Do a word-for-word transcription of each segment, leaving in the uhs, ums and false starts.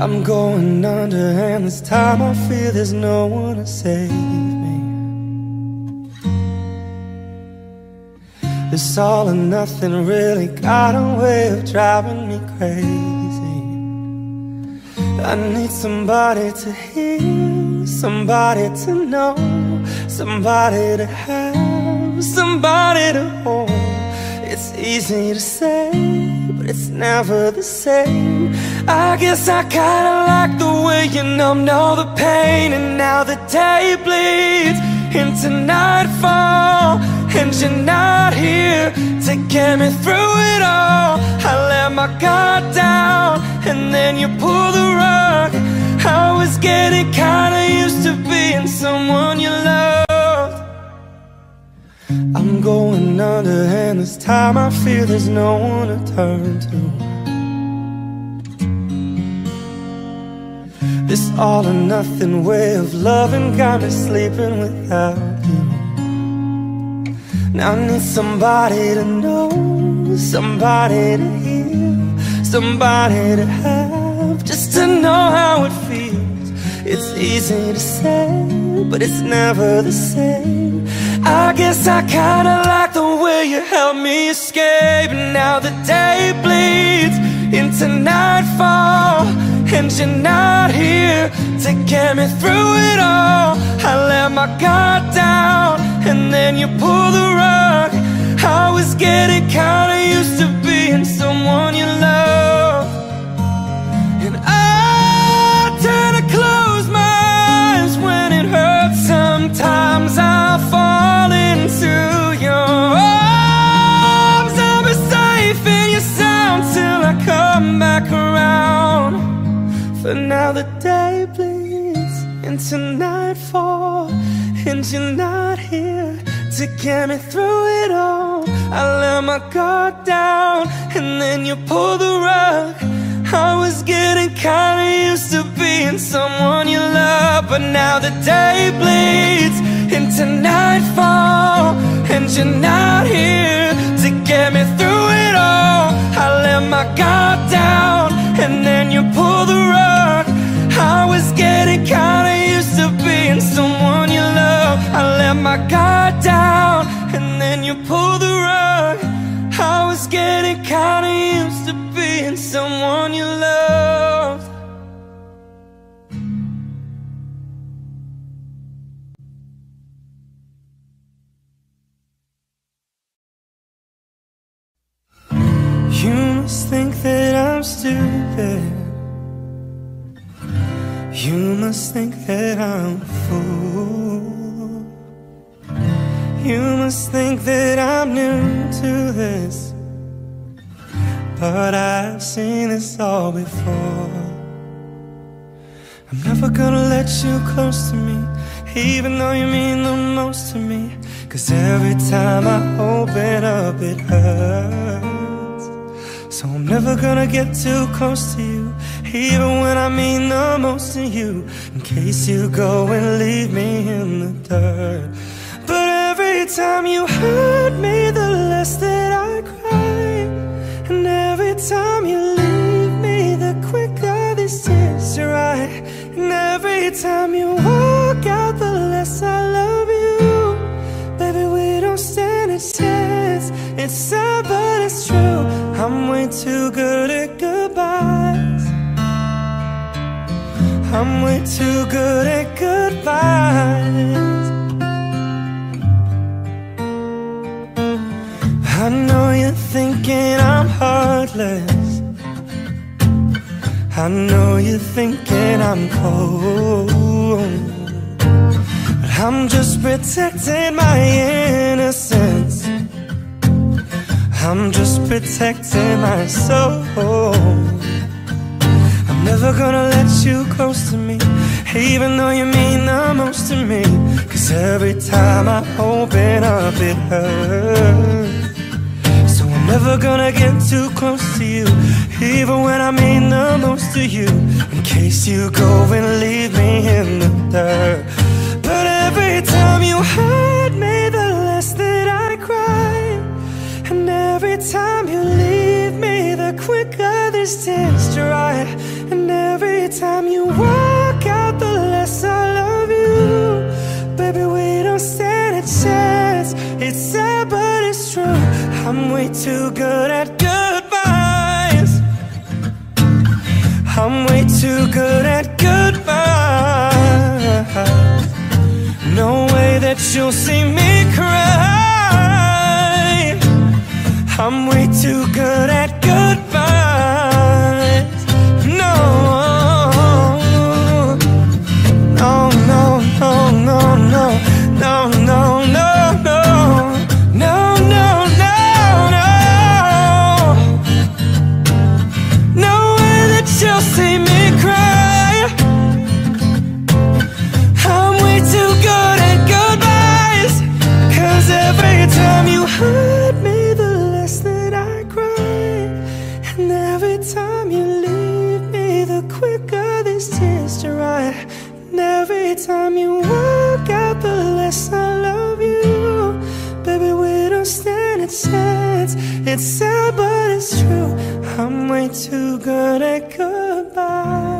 I'm going under, and this time I fear there's no one to save me. This all or nothing really got a way of driving me crazy. I need somebody to hear, somebody to know, somebody to have, somebody to hold. It's easy to say, but it's never the same. I guess I kinda like the way you numbed all the pain. And now the day bleeds into nightfall, and you're not here to get me through it all. I let my guard down, and then you pull the rug. I was getting kinda used to being someone you loved. I'm going under, and this time I fear there's no one to turn to. This all or nothing way of loving got me sleeping without you. Now I need somebody to know, somebody to hear, somebody to have, just to know how it feels. It's easy to say, but it's never the same. I guess I kinda like the way you helped me escape. Now the day bleeds into nightfall, and you're not here to get me through it all. I let my guard down, and then you pull the rug. I was getting kinda used to being someone you love. And I tend to close my eyes when it hurts. Sometimes I fall into your arms. I'll be safe in your sound till I come back around. But now the day bleeds into nightfall, and you're not here to get me through it all. I let my guard down, and then you pull the rug. I was getting kinda used to being someone you love. But now the day bleeds into nightfall, and you're not here to get me through it all. I let my guard down, and then you pull the rug. I was getting kinda used to being someone you love. I let my guard down, and then you pull the rug. I was getting kinda used to being someone you loved. You must think that I'm stupid. You must think that I'm a fool. You must think that I'm new to this, but I've seen this all before. I'm never gonna let you close to me, even though you mean the most to me. 'Cause every time I open up it hurts. So I'm never gonna get too close to you, even when I mean the most to you, in case you go and leave me in the dirt. But every time you hurt me, the less that I cry. And every time you leave me, the quicker these tears dry. And every time you walk out, the less I love you. Baby, we don't stand a chance. It's sad, but it's true. I'm way too good at goodbyes. I'm way too good at goodbyes. I know you're thinking I'm heartless. I know you're thinking I'm cold. But I'm just protecting my innocence. I'm just protecting my soul. I'm never gonna let you close to me, even though you mean the most to me. 'Cause every time I open up it hurts. So I'm never gonna get too close to you, even when I mean the most to you, in case you go and leave me in the dirt. But every time you hurt me, the less that I cry. And every time you leave me, the quicker these tears dry. And every chances. It's sad but it's true, I'm way too good at goodbyes. I'm way too good at goodbyes. No way that you'll see me cry. I'm way too good at goodbyes. No, no, no, no, no, no, no, no, no, no, no, no, no, no way that you'll see me cry. I'm way too good at goodbyes. 'Cause every time you hurt me, the less that I cry. And every time you leave me, the quicker these tears dry. And every time you walk out, the less I love you. Baby, we don't stand a chance. It's sad, but it's true, I'm way too good at goodbyes.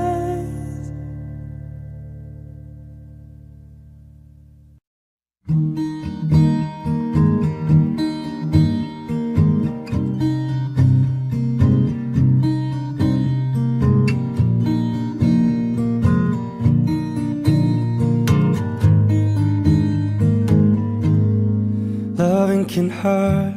Loving can hurt.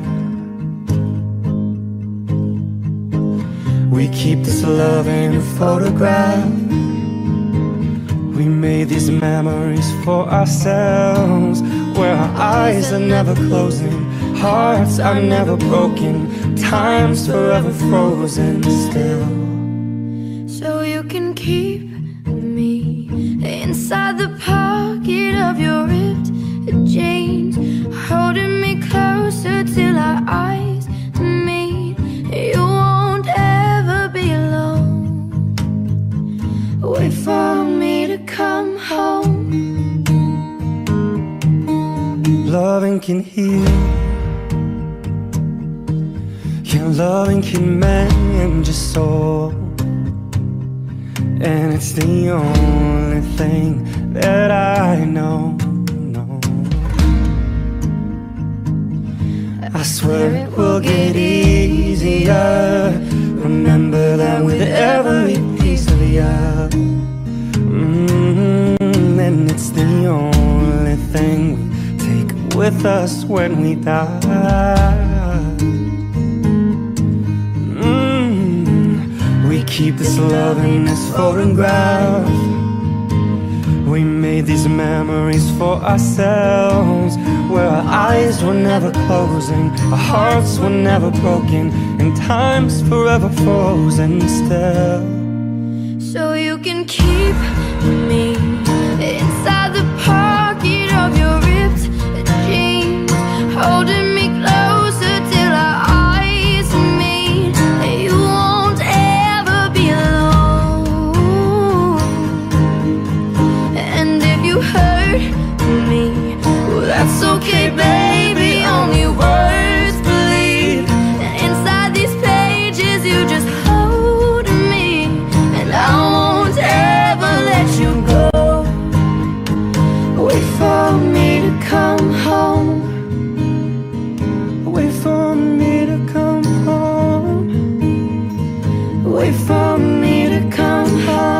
We keep this love in a photograph. We made these memories for ourselves, where our eyes are never closing, hearts are never broken, time's forever frozen still. So you can keep me inside the pocket of your ripped jeans, holding me closer till our eyes meet. You won't ever be alone. Wait for me to come home. Loving can heal. Yeah, loving can mend your soul. And it's the only thing that I know. I swear it will get easier. Remember that with every piece of you. Mm-hmm. And it's the only thing we take with us when we die. Mm-hmm. We keep this love in this photograph. We made these memories for ourselves, where our eyes were never closing, our hearts were never broken, and time's forever frozen still. So you can keep me inside the pocket of your ripped jeans, holding me closer till our eyes meet. You won't ever be alone. And if you hurt me, that's okay, baby, only words bleed. Inside these pages, you just hold me, and I won't ever let you go. Wait for me to come home. Wait for me to come home. Wait for me to come home.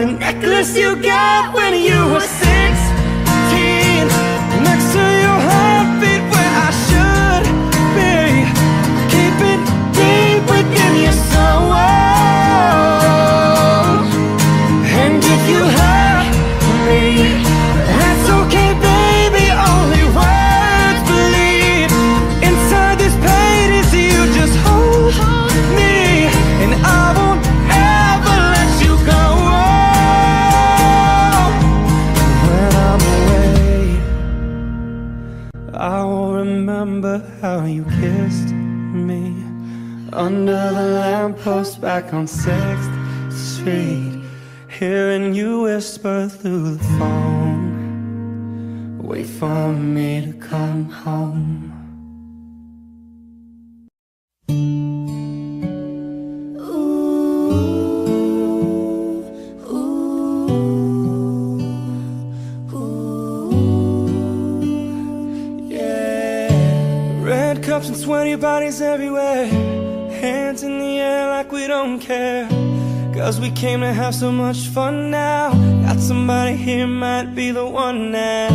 The necklace you got when you were sixteen, next to your heartbeat where I should be. Keep it deep within your soul. And if you hurt me, that's okay, baby, only words bleed. Inside this pain you kissed me under the lamppost back on sixth street, hearing you whisper through the phone, wait for me to come home. And sweaty bodies everywhere, hands in the air like we don't care, cause we came to have so much fun now. Got somebody here, might be the one now.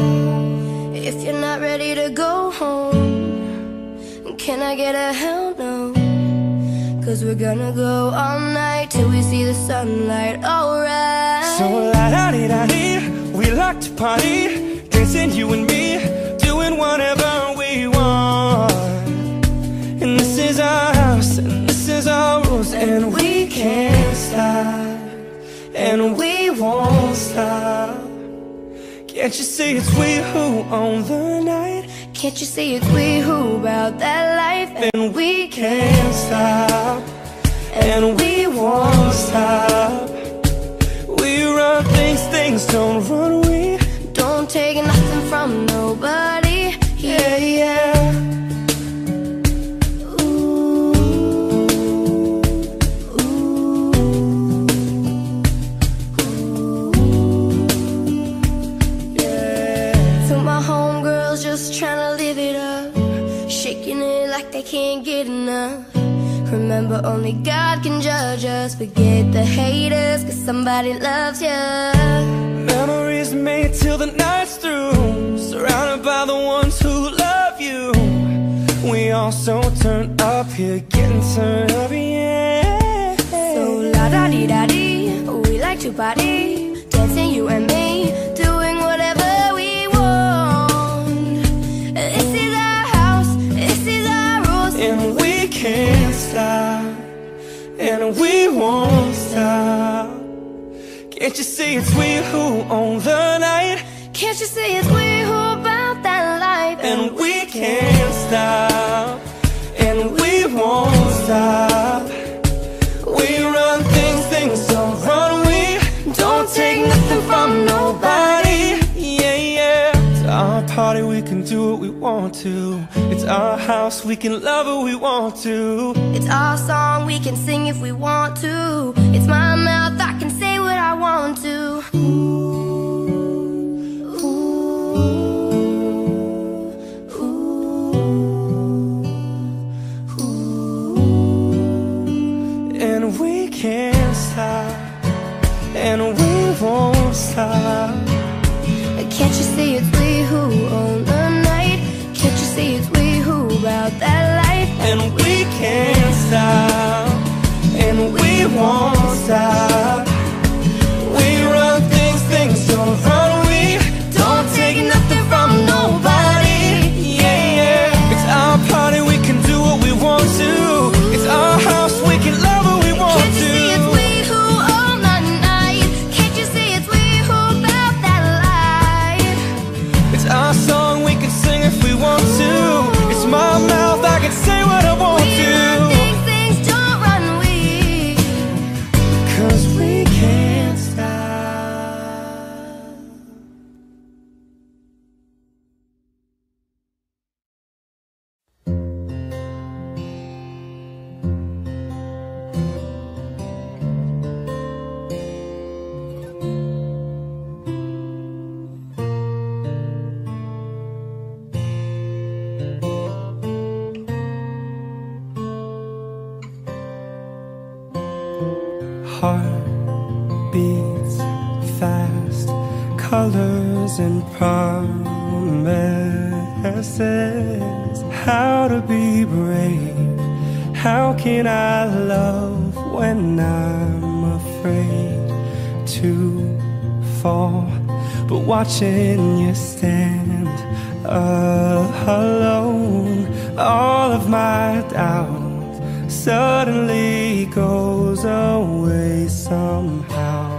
If you're not ready to go home, can I get a hell no? Cause we're gonna go all night till we see the sunlight, alright. So la-da-dee-da-dee, we like to party, dancing you and me, doing whatever we want. And this is our house, and this is our rules, and we can't stop, and we won't stop. Can't you see it's we who own the night? Can't you see it's we who about that life? And we can't stop, and we won't stop. We run things, things don't run, we don't take nothing from nobody. Yeah, yeah. Trying to live it up, shaking it like they can't get enough. Remember, only God can judge us. Forget the haters, cause somebody loves you. Memories made till the night's through, surrounded by the ones who love you. We all so turned up here, getting turned up, yeah. So la-da-dee-da-dee, we like to party, dancing you and me, doing whatever. This is our house, this is our rules, and we can't stop, and we won't stop. Can't you see it's we who own the night? Can't you see it's we who about that life? And we can't stop, and we won't stop. We run things, things don't run, we don't take nothing from nobody. Our party, we can do what we want to. It's our house, we can love who we want to. It's our song, we can sing if we want to. It's my mouth, I can say what I want to. Ooh, ooh, ooh, ooh. And we can't stop, and we won't stop. Can't you see it's we who own the night? Can't you see it's we who about that life? And we can't stop, and we won't stop. We run things, things don't run, we don't take nothing from nobody. Yeah, yeah. It's our party, we can do what we want to. It's our house, we can love what we want to. Our song, we can sing if we want to. It's my mouth, I can say what I want we to. Run things, things don't run, we, cause we can't stop. Colors and promises, how to be brave, how can I love when I'm afraid to fall, but watching you stand alone, all of my doubt suddenly goes away somehow.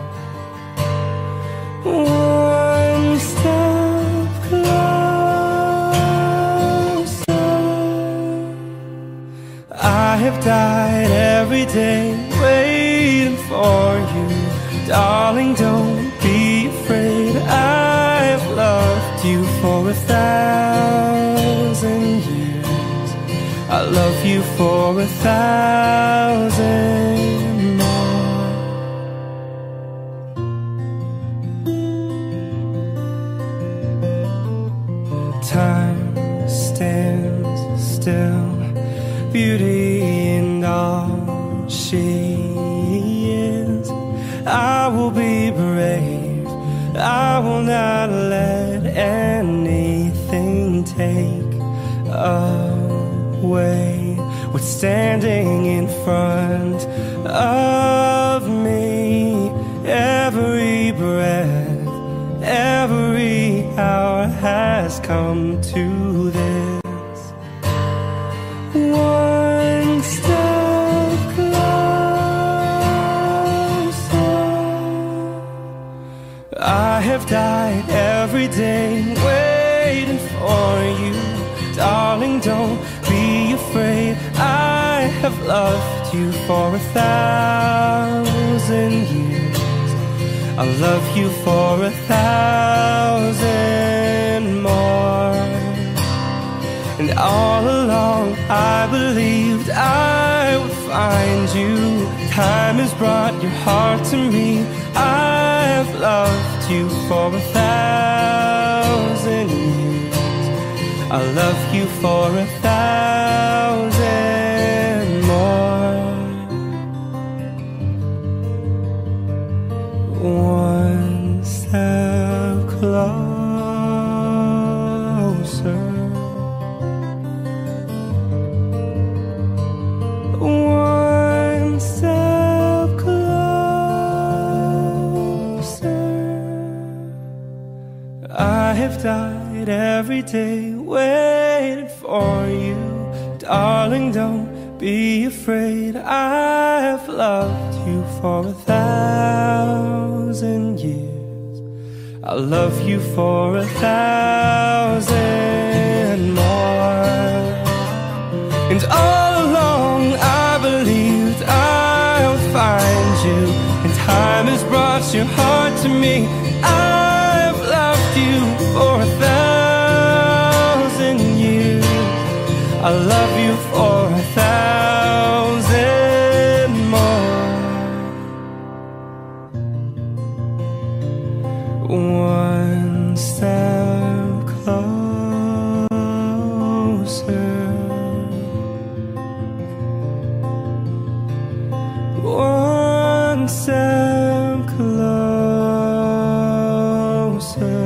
One step closer. I have died every day waiting for you. Darling, don't be afraid, I have loved you for a thousand years. I love you for a thousand. Time stands still, beauty and all she is. I will be brave, I will not let anything take away what's standing in front of me. Every breath, every hour has come to this. One step closer. I have died every day waiting for you. Darling, don't be afraid, I have loved you for a thousand years. I love you for a thousand more. And all along I believed I would find you. Time has brought your heart to me. I have loved you for a thousand years. I love you for a thousand more. One step closer. One step closer. I have died every day waiting for you. Darling, don't be afraid, I have loved you for a thousand years. I love you for a thousand more. And all along I believed I would find you. And time has brought your heart to me. I've loved you for a thousand years. I love you for a thousand. One step closer. One step closer.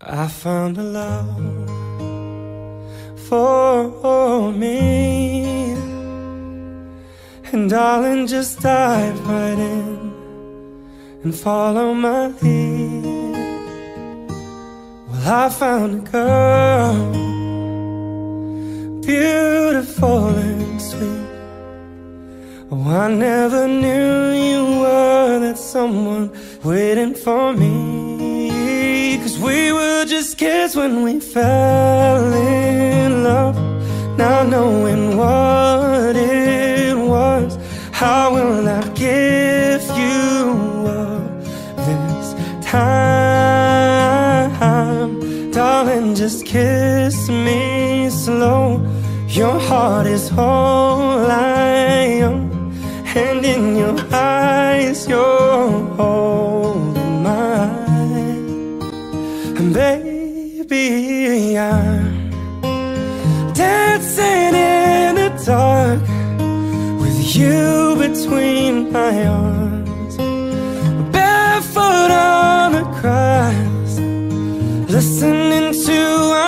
I found a love for me, and darling, just dive right in and follow my lead. Well, I found a girl, beautiful and sweet. Oh, I never knew you were that someone waiting for me. Cause we were just kids when we fell in love, now knowing what it was, how will I give you up this time? Darling, just kiss me slow. Your heart is whole, I am, and in your eyes you're holding mine. And baby, I'm dancing in the dark with you between my arms, barefoot on the grass, listening to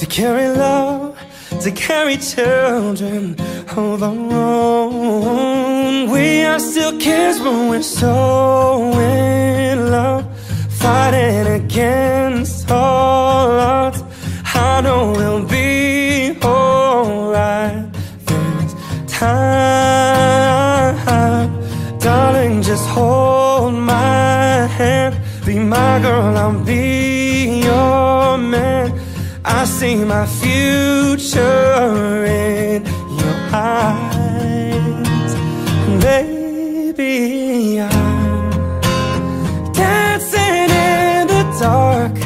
to carry love, to carry children alone. We are still kids, but we're so in love, fighting against all odds. I know we'll be alright this time. Darling, just hold my hand, be my girl, I'll be your man. I see my future in your eyes, baby. I'm dancing in the dark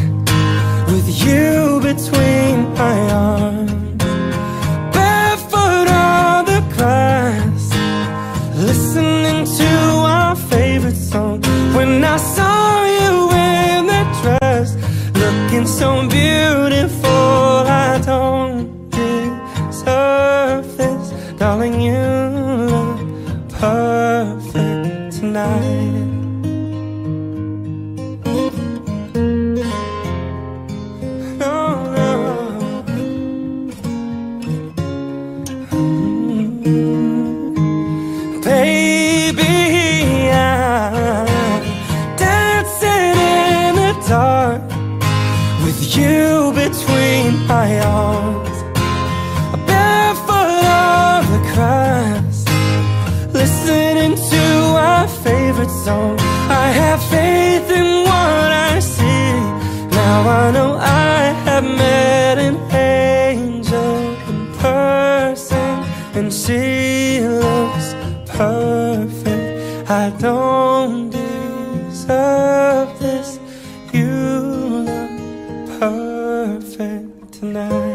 with you between my arms, barefoot on the grass, listening to our favorite song. When I saw you in that dress, looking so beautiful, I don't deserve this. Darling, you look perfect tonight. No, no. Mm-hmm. Baby, I'm dancing in the dark with you between my arms, barefoot on the grass, listening to our favorite song. I have faith in what I see. Now I know I have met an angel in person, and she looks perfect. I don't deserve this. You look perfect tonight.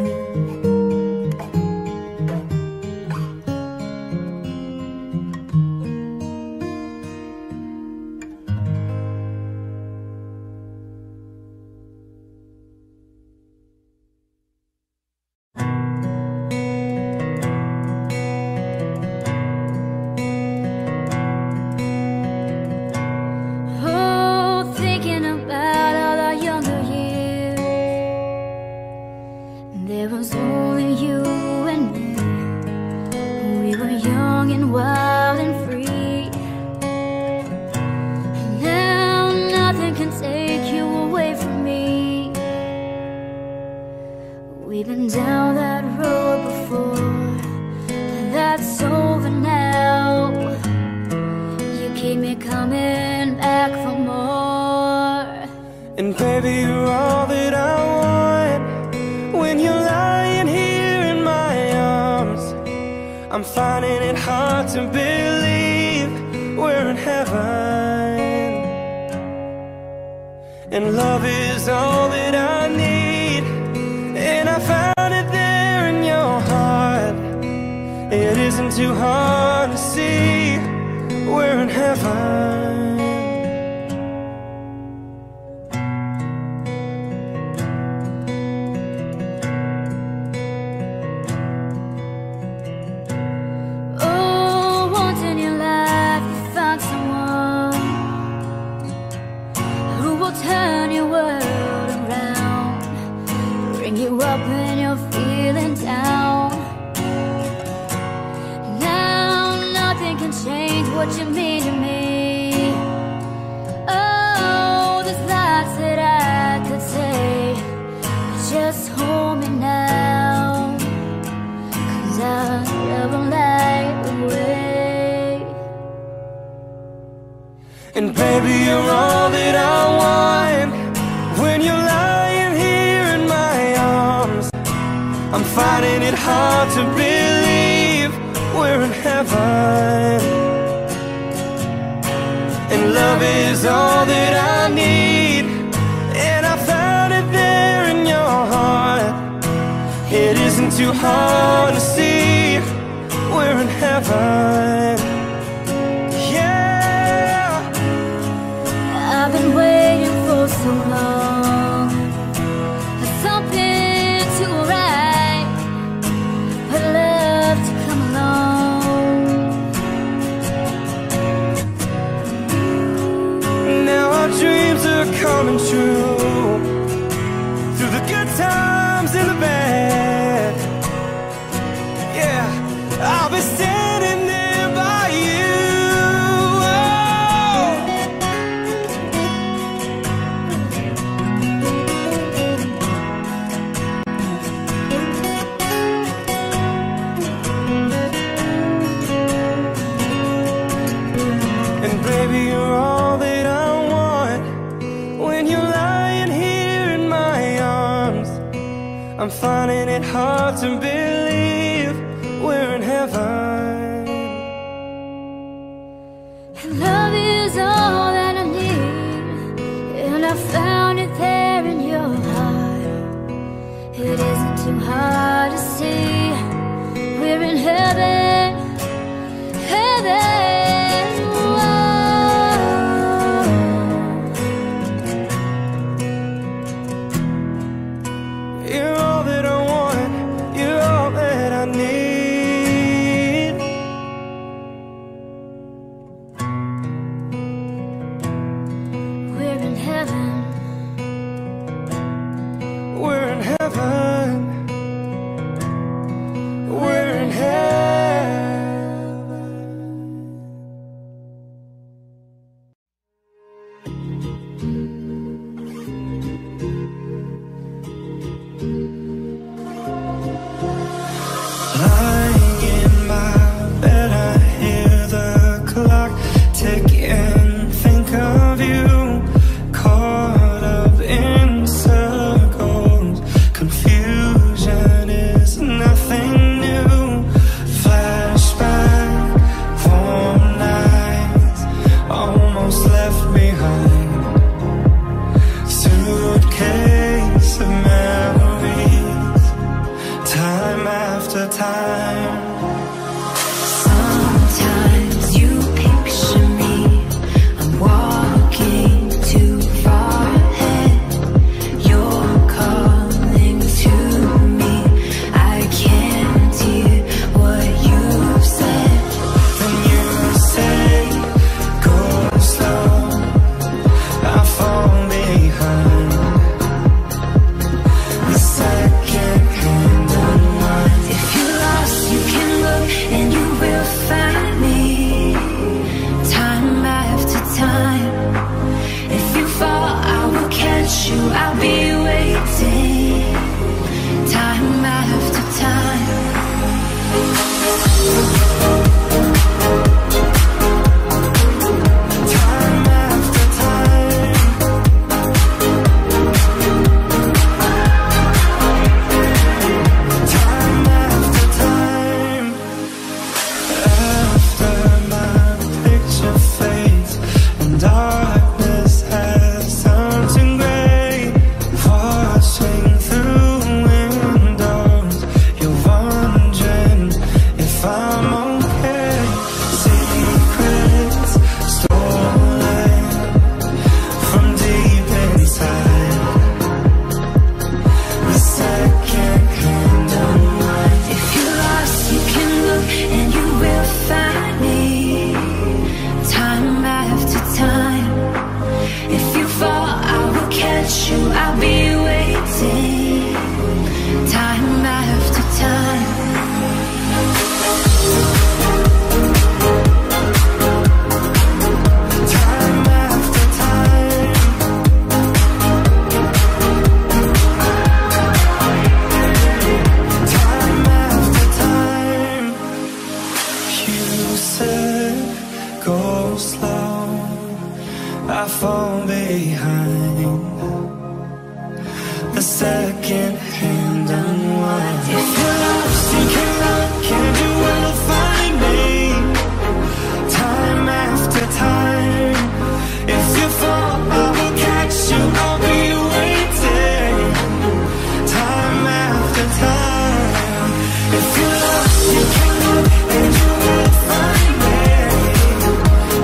So coming true, through the good times and the bad. Yeah, I'll be standing there by you. Oh. And baby, you're all that I want. When you're lying here in my arms, I'm finding it hard to believe we're in heaven. And love is all that I need, and I found it there in your heart. It isn't too hard to see, we're in heaven, heaven. Whoa. You're all that I want, you're all that I need. We're in heaven, we're in heaven, we're in heaven. Lying in my bed, I hear the clock tick and think of you. Caught up in circles, confusion is nothing new. Flashback, warm nights, almost left behind. Suitcase of memories, time after time. Sometimes you picture me, I'm walking too far ahead. You're calling to me, I can't hear what you've said. When you say, go slow, I fall behind. The second hand unwinds. If you're lost, you can look and you will find me, time after time. If you fall, I will catch you, I'll be waiting, time after time. Time after time. Time after time. After my picture fades and darkness has turned to gray, watching through windows, you're wondering if I'm okay. Secrets stolen from deep inside. The second hand unwinds. If you're lost, you can look and you will find me, time after time. If you fall, I will catch you, I'll be waiting, time after time. Time after time. Time after time. You said, go slow, I fall behind. The second hand unwinds. If you're lost, you can look and you will find me, time after time. If you fall, I will catch you, I'll be waiting, time after time. If you're lost, you can look and you will find me,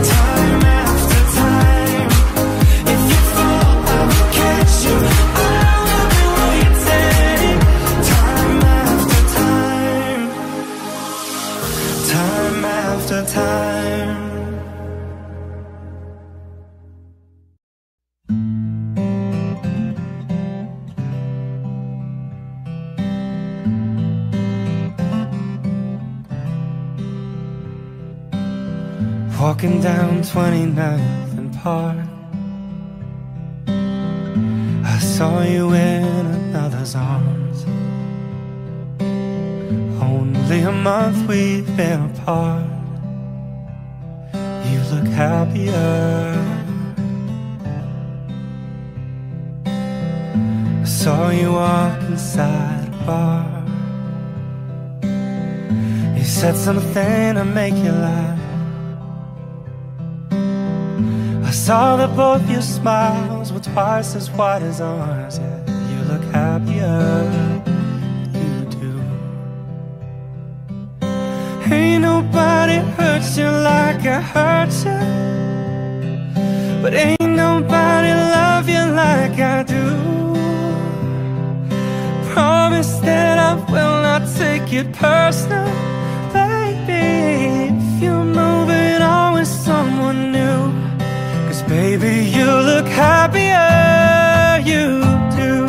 time after time. If you fall, I will catch you, I will be waiting, time after time. Walking down twenty-ninth and Park, I saw you in another's arms. Only a month we've been apart. You look happier. I saw you walk inside a bar. You said something to make you laugh. I saw that both your smiles were twice as wide as ours. Yeah, you look happier, you do. Ain't nobody hurt you like I hurt you, but ain't nobody love you like I do. Promise that I will not take it personal, baby. If you're moving on with someone new, baby, you look happier, you do.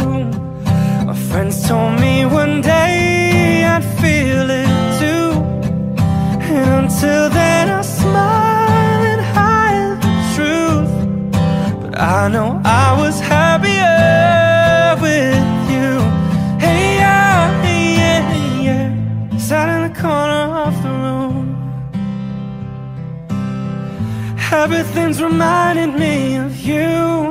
My friends told me one day I'd feel it too. And until then I smile and hide the truth. But I know I was happier with you. Hey, yeah, yeah, yeah. Sat in the corner of the room. Everything's reminding me of you.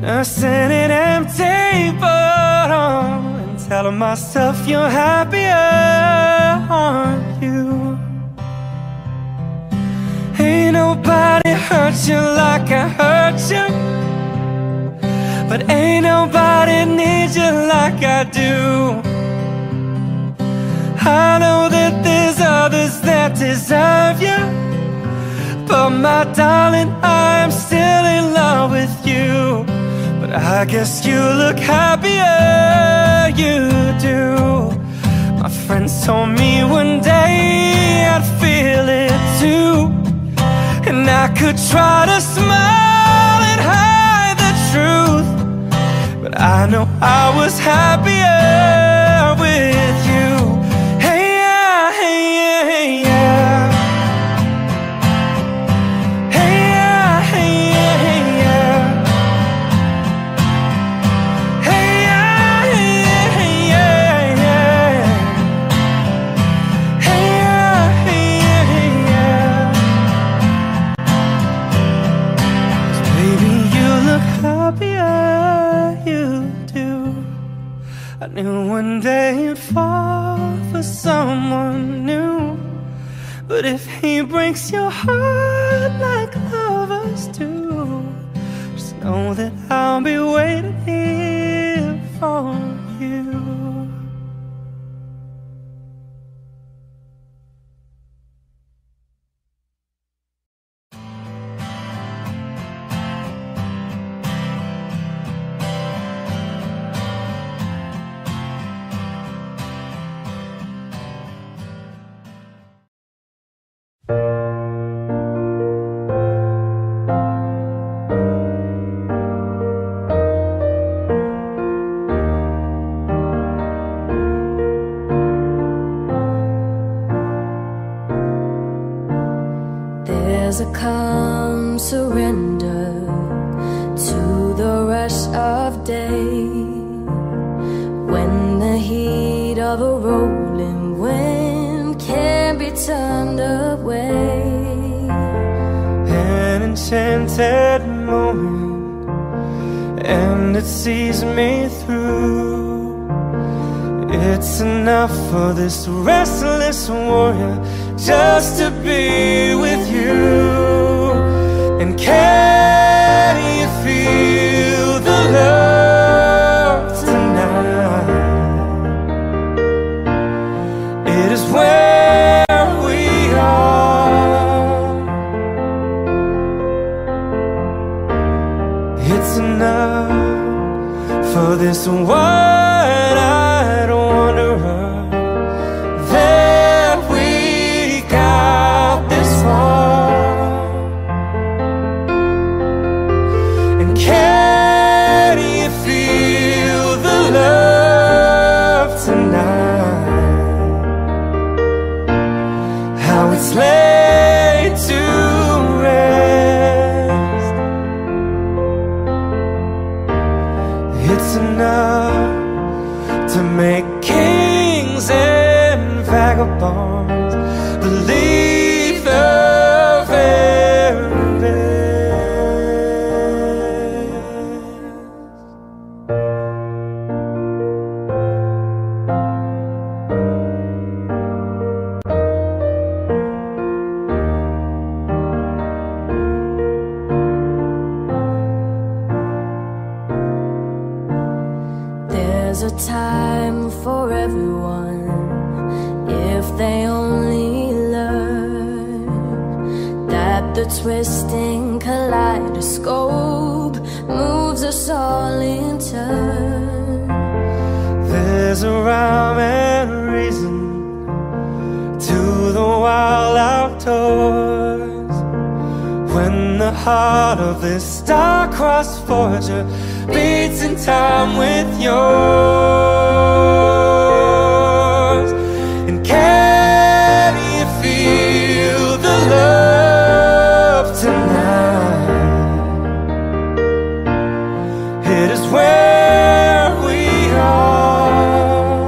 Nursing an empty bottle and telling myself you're happier, aren't you? Ain't nobody hurt you like I hurt you, but ain't nobody needs you like I do. I know that there's others that deserve you, but my darling, I'm still in love with you. But I guess you look happier, you do. My friends told me one day I'd feel it too. And I could try to smile and hide the truth, but I know I was happier with you. Hey, yeah, hey, yeah, hey, yeah. I knew one day you'd fall for someone new, but if he breaks your heart like lovers do, just know that I'll be waiting here for you. There's a calm surrender to the rush of day, when the heat of a rolling wind can be turned away. An enchanted moment, and it sees me through. It's enough for this restless warrior just to be with you. And can you feel the love tonight? It is where we are. It's enough for this wide-eyed wanderer. Slay twisting kaleidoscope moves us all in turn. There's a rhyme and reason to the wild outdoors. When the heart of this star-crossed forger beats in time with yours. And can you feel the love tonight? It is where we are.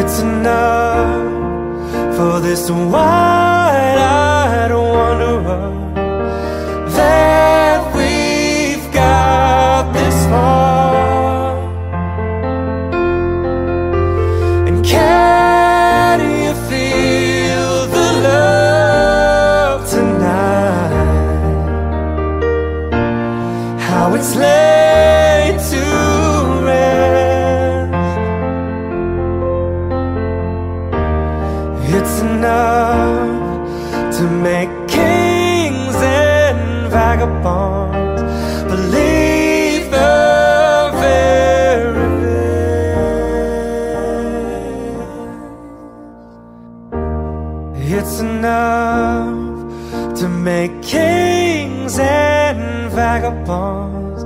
It's enough for this wide-eyed wanderer that we've got this far. And can you feel the love tonight? How it's laid to rest. It's enough to make kings and vagabonds believe the very best. It's enough to make kings and vagabonds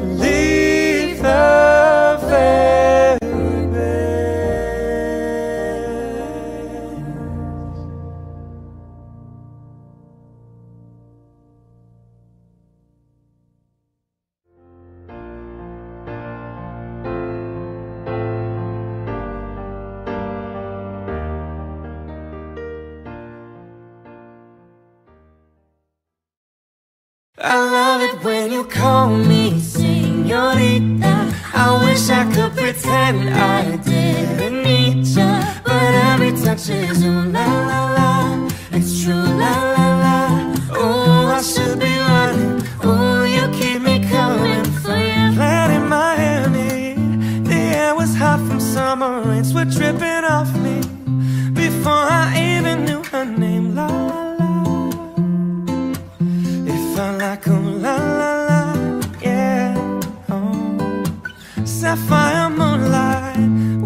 believe the very best. I love it when you call me señorita. I wish I could pretend I didn't need ya, but every touch is ooh la la la. It's true la la la. Oh, I should be running. Oh, you keep me coming for you. Glad in Miami, the air was hot from summer rains were dripping off me before I even knew her name. La la. Like a la la la, yeah. Oh. Sapphire moonlight,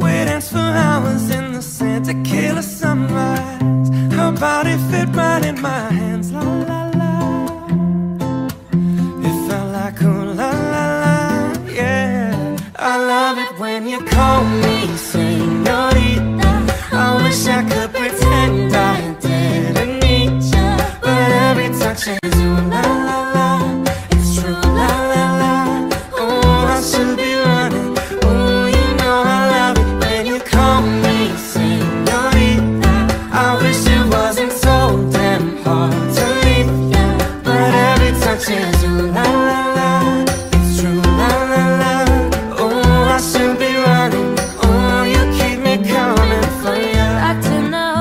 we danced for hours in the sand. Tequila sunrise, her body fit right in my hands. La la la, it felt like a la la la, yeah. I love it when you call me señorita. I wish I could pretend I didn't need you, but every touch is ooh la la. Tonight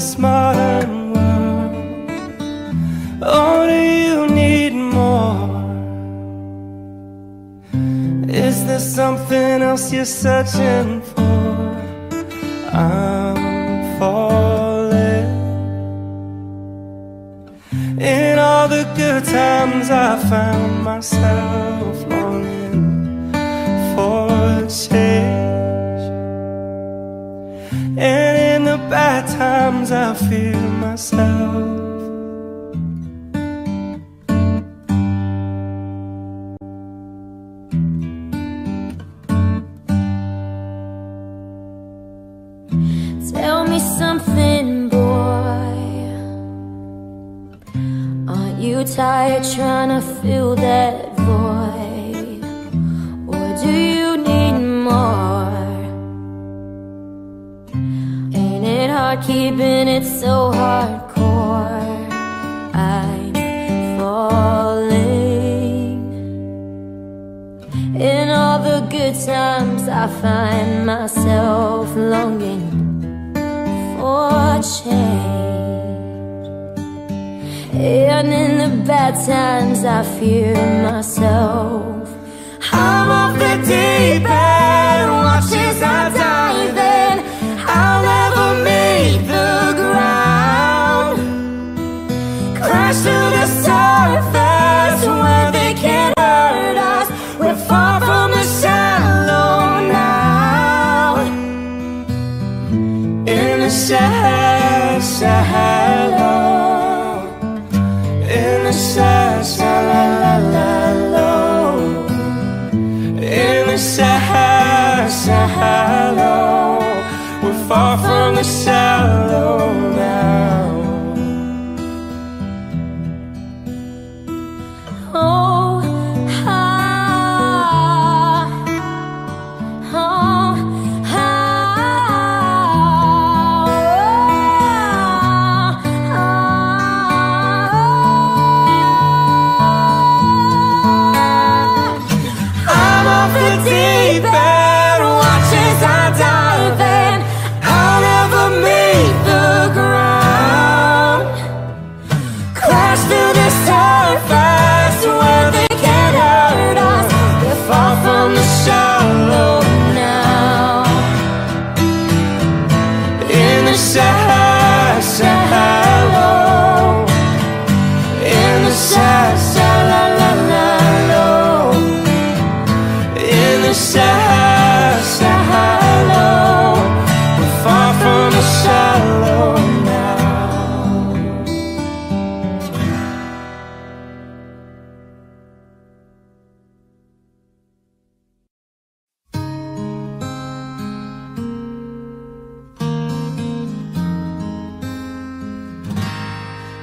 this modern world? Or do you need more? Is there something else you're searching for? I'm falling. In all the good times I found myself longing for a change, and in the bad times I feel myself. Tell me something, boy. Aren't you tired trying to fill that void? Or do you need more? Ain't it hard keeping it so hardcore? I'm falling. In all the good times I find myself longing for change, and in the bad times I fear myself. I'm off the deep end, watch as I dive in. I'll never meet the ground, crash to the surface where they can't hurt us. We're far from the shallow now. In the sad, shallow, in the sad, shallow, in the sad, shallow, we're far from the shallow now.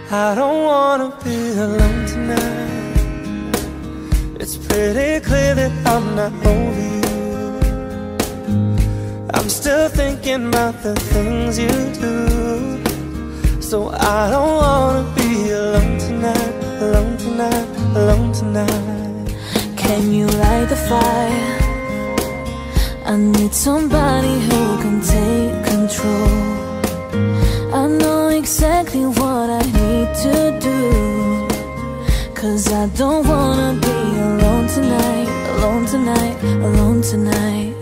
I don't wanna be alone tonight. It's pretty clear that I'm not over you. I'm still thinking about the things you do. So I don't wanna be alone tonight, alone tonight, alone tonight. Can you light the fire? I need somebody who can take control. I know exactly what I need to do, cause I don't wanna be alone tonight, alone tonight, alone tonight.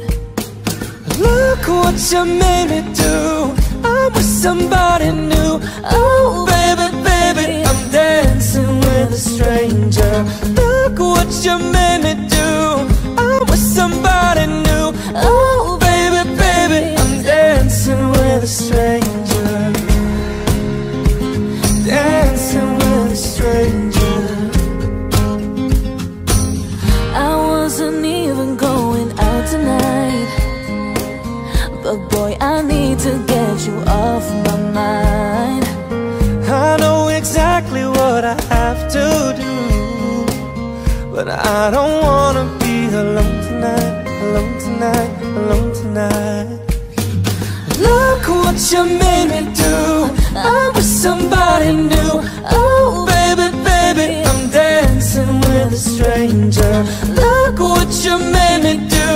Look what you made me do, I'm with somebody new. Oh baby, baby, I'm dancing with a stranger. Look what you made me do, I'm with somebody new. Oh baby, baby, I'm dancing with a stranger. Dancing with a stranger. I wasn't even going out tonight, but boy, I need to get you off my mind. I know exactly what I have to do, but I don't wanna be alone tonight, alone tonight, alone tonight. Look what you made me do, I'm with somebody new. Oh baby, baby, I'm dancing with a stranger. Look what you made me do,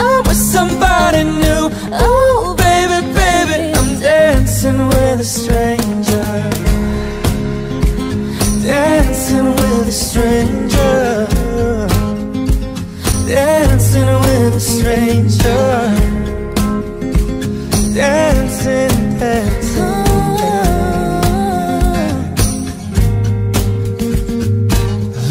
I'm with somebody new. Oh baby, baby, I'm dancing with a stranger. stranger, dancing with a stranger, dancing with a stranger, dancing, dancing.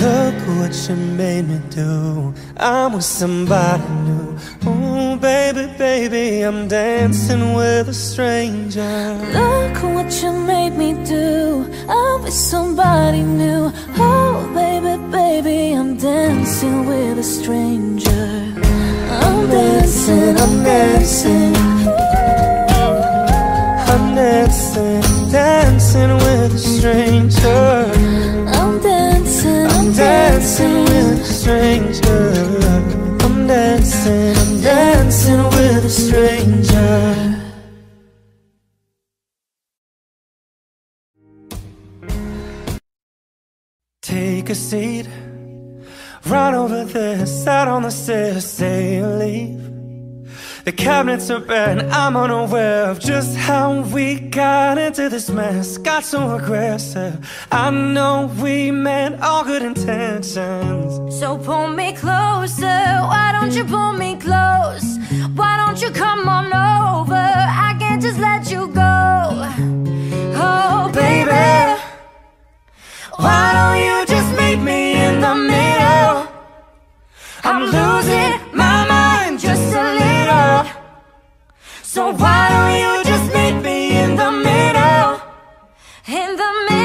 Look what you made me do. I'm with somebody new. Ooh, baby, baby, I'm dancing with a stranger. Look what you made me do. I'm with somebody new. Oh, baby, baby, I'm dancing with a stranger. I'm dancing, I'm dancing, I'm dancing, dancing with a stranger. I'm dancing, I'm dancing with a stranger. I'm dancing, I'm dancing with a stranger. Take a seat, right over there, sat on the stairs, say you leave. The cabinets are bare and I'm unaware of just how we got into this mess. Got so aggressive, I know we meant all good intentions. So pull me closer, why don't you pull me close? Why don't you come on over? I can't just let you go. Oh, baby, why don't you just meet me in the middle? I'm losing my mind just a little. So why don't you just meet me in the middle? In the middle.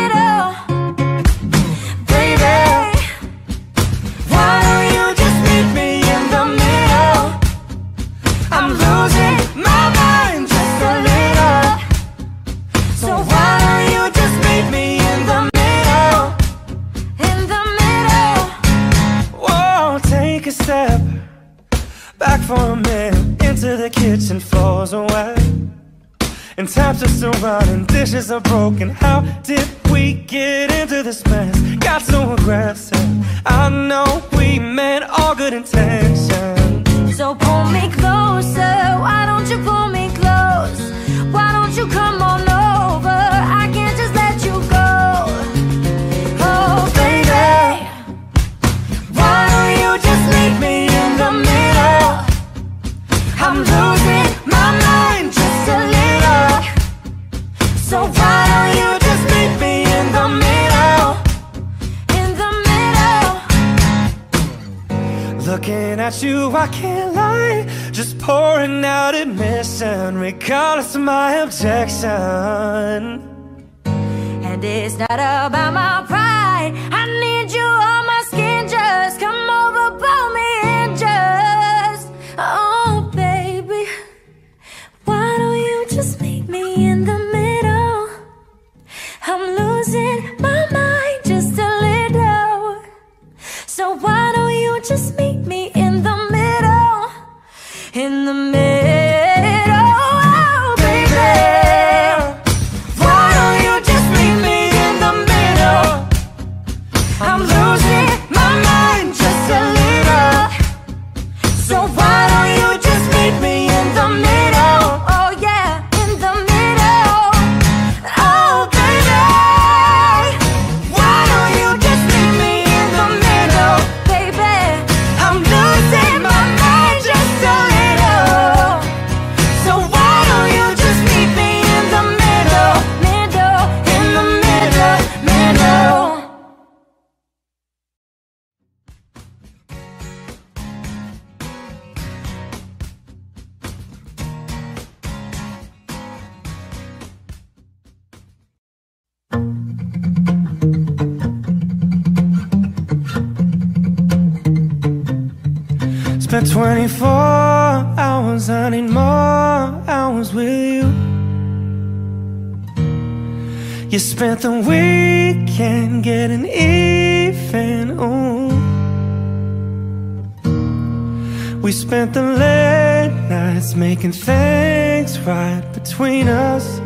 Step back for a minute, into the kitchen, floors are wet, and taps are still running, dishes are broken. How did we get into this mess? Got so aggressive, I know we meant all good intentions. So pull me closer, why don't you pull me close? Why don't you come on over? I can't just let you go. Oh, baby, why don't you just meet me in the middle? I'm losing my mind just a little. So why don't you just meet me in the middle? In the middle. Looking at you, I can't lie, just pouring out admission, regardless of my objection. And it's not about my pride, I need you on my skin. Just come over, pull me in, just, oh baby, why don't you just meet me in the middle? I'm losing my mind just a little. So why don't you just meet me in the middle? In the middle, oh baby, why don't you just meet me in the middle? I'm losing just a little. So why don't you just meet me in the middle? Oh yeah, in the middle. Oh baby, why don't you just meet me in the middle? Baby, I'm losing my mind just a little. So why don't you just meet me in the middle? Middle, in the middle, middle. Spent twenty-four hours, I need more hours with you. You spent the weekend getting even, ooh. We spent the late nights making things right between us,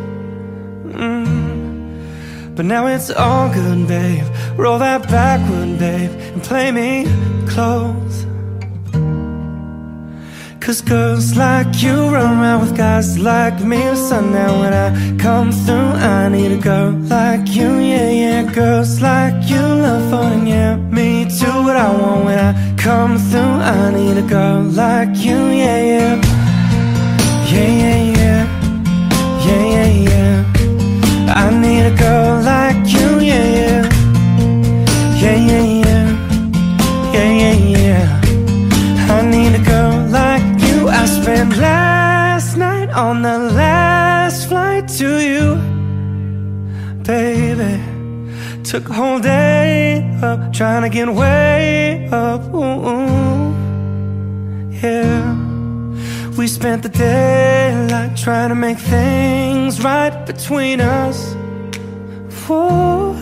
mm. But now it's all good, babe. Roll that backward, babe, and play me close. Cause girls like you run around with guys like me, so now when I come through I need a girl like you, yeah, yeah. Girls like you love fun, yeah, me too. What I want when I come through, I need a girl like you, yeah, yeah. Yeah, yeah, yeah, yeah, yeah, yeah. I need a girl like you, yeah, yeah. Yeah, yeah, yeah, yeah, yeah, yeah. I need a girl like you. I spent last night on the last flight to you, baby. Took a whole day up trying to get way up, ooh, ooh, yeah. We spent the daylight trying to make things right between us. Whoa.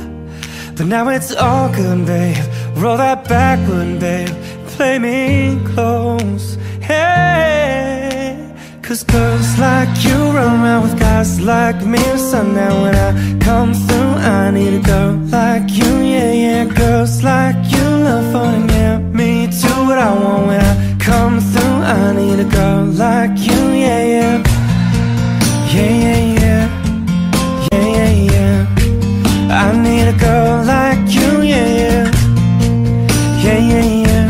But now it's all good, babe. Roll that backward, babe. Play me close, hey. Cause girls like you run around with guys like me, so now when I come through I need a girl like you, yeah, yeah. Girls like you love fun, yeah, me too. What I want when I come through, I need a girl like you, yeah, yeah. Yeah, yeah, yeah, yeah, yeah, yeah. I need a girl like you, yeah, yeah. Yeah, yeah, yeah,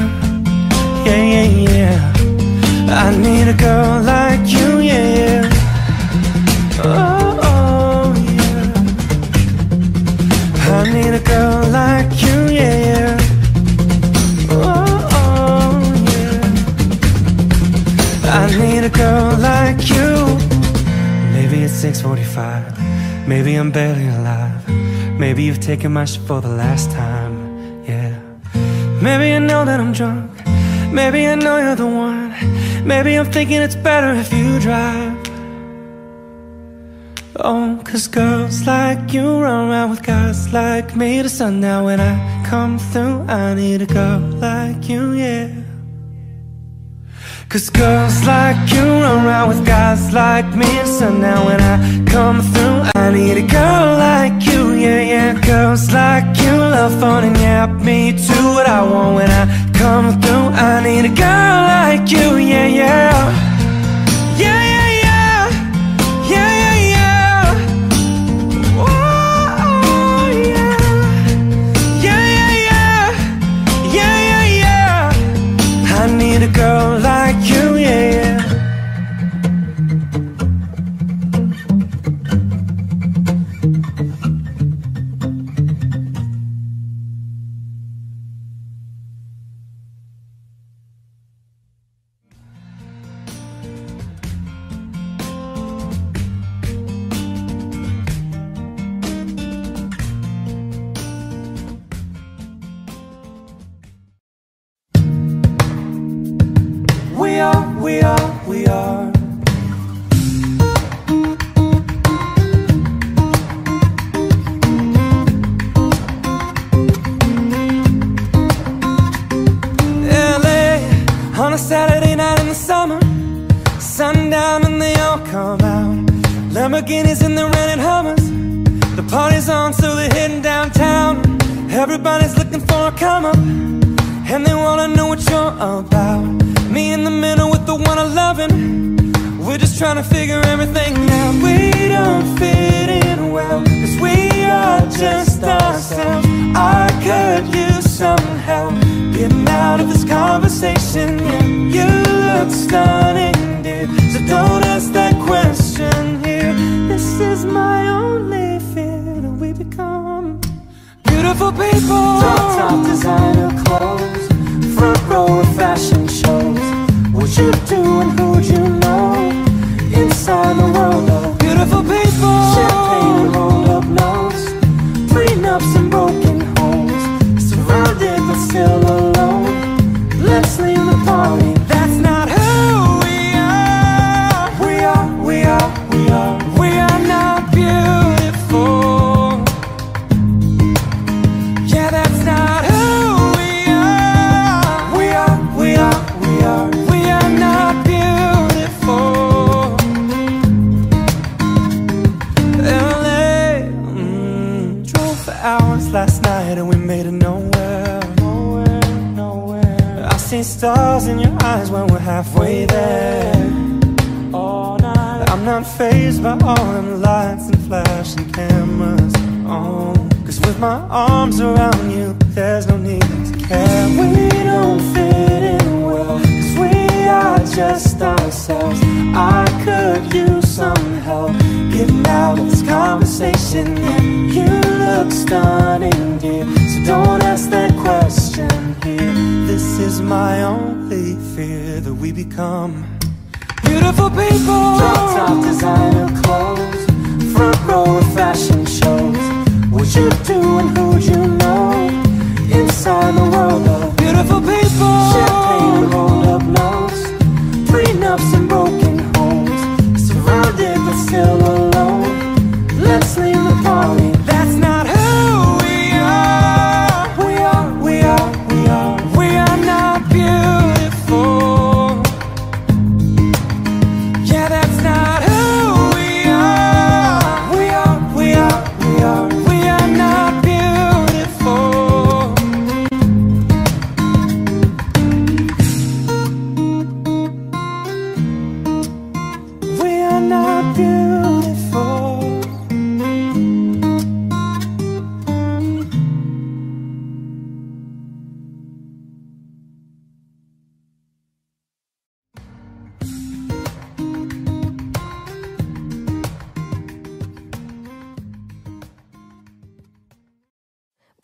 yeah, yeah, yeah. I need a girl like you, yeah, yeah. Oh, oh, yeah. I need a girl like you, yeah, yeah. I need a girl like you. Maybe it's six forty-five, maybe I'm barely alive, maybe you've taken my shit for the last time, yeah. Maybe I know that I'm drunk, maybe I know you're the one, maybe I'm thinking it's better if you drive. Oh, cause girls like you run around with guys like me, the sun now when I come through I need a girl like you, yeah. Cause girls like you run around with guys like me, so now when I come through I need a girl like you, yeah, yeah. Girls like you love fun and yeah, me too. What I want when I come through, I need a girl like you, yeah, yeah. Yeah, yeah, yeah. Yeah, yeah, yeah. Oh, yeah. Yeah, yeah, yeah. Yeah, yeah, yeah. I need a girl like you, yeah, yeah. I see stars in your eyes when we're halfway there. All night. I'm not fazed by all them lights and flashing cameras on. Cause with my arms around you, there's no need to care. We don't fit in well, cause we are just ourselves. I could use some help. Getting out of this conversation, yeah. You look stunning, dear, so don't ask that question here. This is my only fear, that we become beautiful people. Drop-top designer clothes, front row of fashion shows. What you do and who'd you know, inside the world of beautiful people. Champagne and rolled-up nose, prenups and broken homes, surrounded but still alone. Let's leave the party. That's not who we are. We are, we are, we are. We are not beautiful. Yeah, that's not who we are. We are, we are, we are. We are not beautiful. We are not beautiful.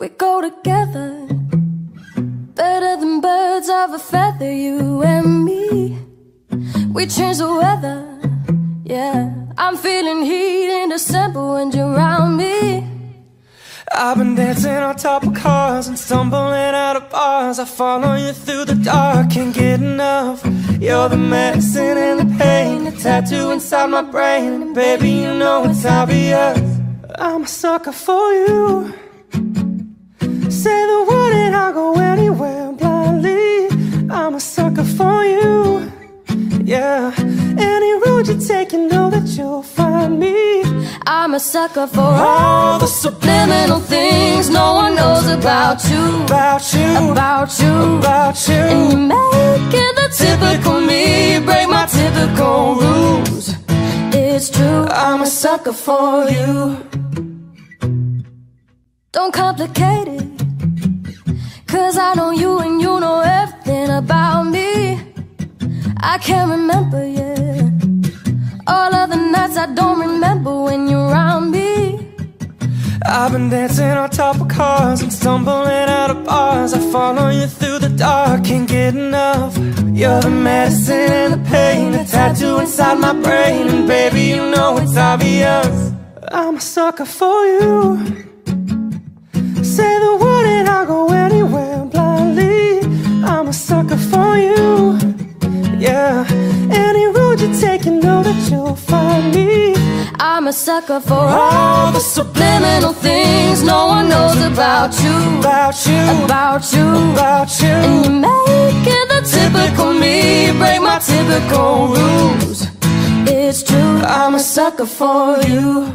We go together, better than birds of a feather, you and me. We change the weather, yeah. I'm feeling heat in December when you're around me. I've been dancing on top of cars and stumbling out of bars. I follow you through the dark, can't get enough. You're the medicine and the pain, a tattoo inside my brain. And baby, you know it's obvious, I'm a sucker for you. Say the word and I'll go anywhere blindly. I'm a sucker for you, yeah. Any road you take, you know that you'll find me. I'm a sucker for all the subliminal things no one knows about you, about you, about you, about you. And you're making the typical me break my typical rules. It's true, I'm a sucker for you. Don't complicate it, cause I know you and you know everything about me. I can't remember, yeah, all of the nights I don't remember when you're around me. I've been dancing on top of cars and stumbling out of bars. I follow you through the dark, can't get enough. You're the medicine and the pain, the tattoo inside my brain. And baby, you know it's obvious, I'm a sucker for you. Say the word and I'll go anywhere blindly. I'm a sucker for you, yeah. Any road you take, you know that you'll find me. I'm a sucker for all the subliminal things no one knows about you, about you, about you, about you. And you're making the typical me break my typical rules. It's true, I'm a sucker for you.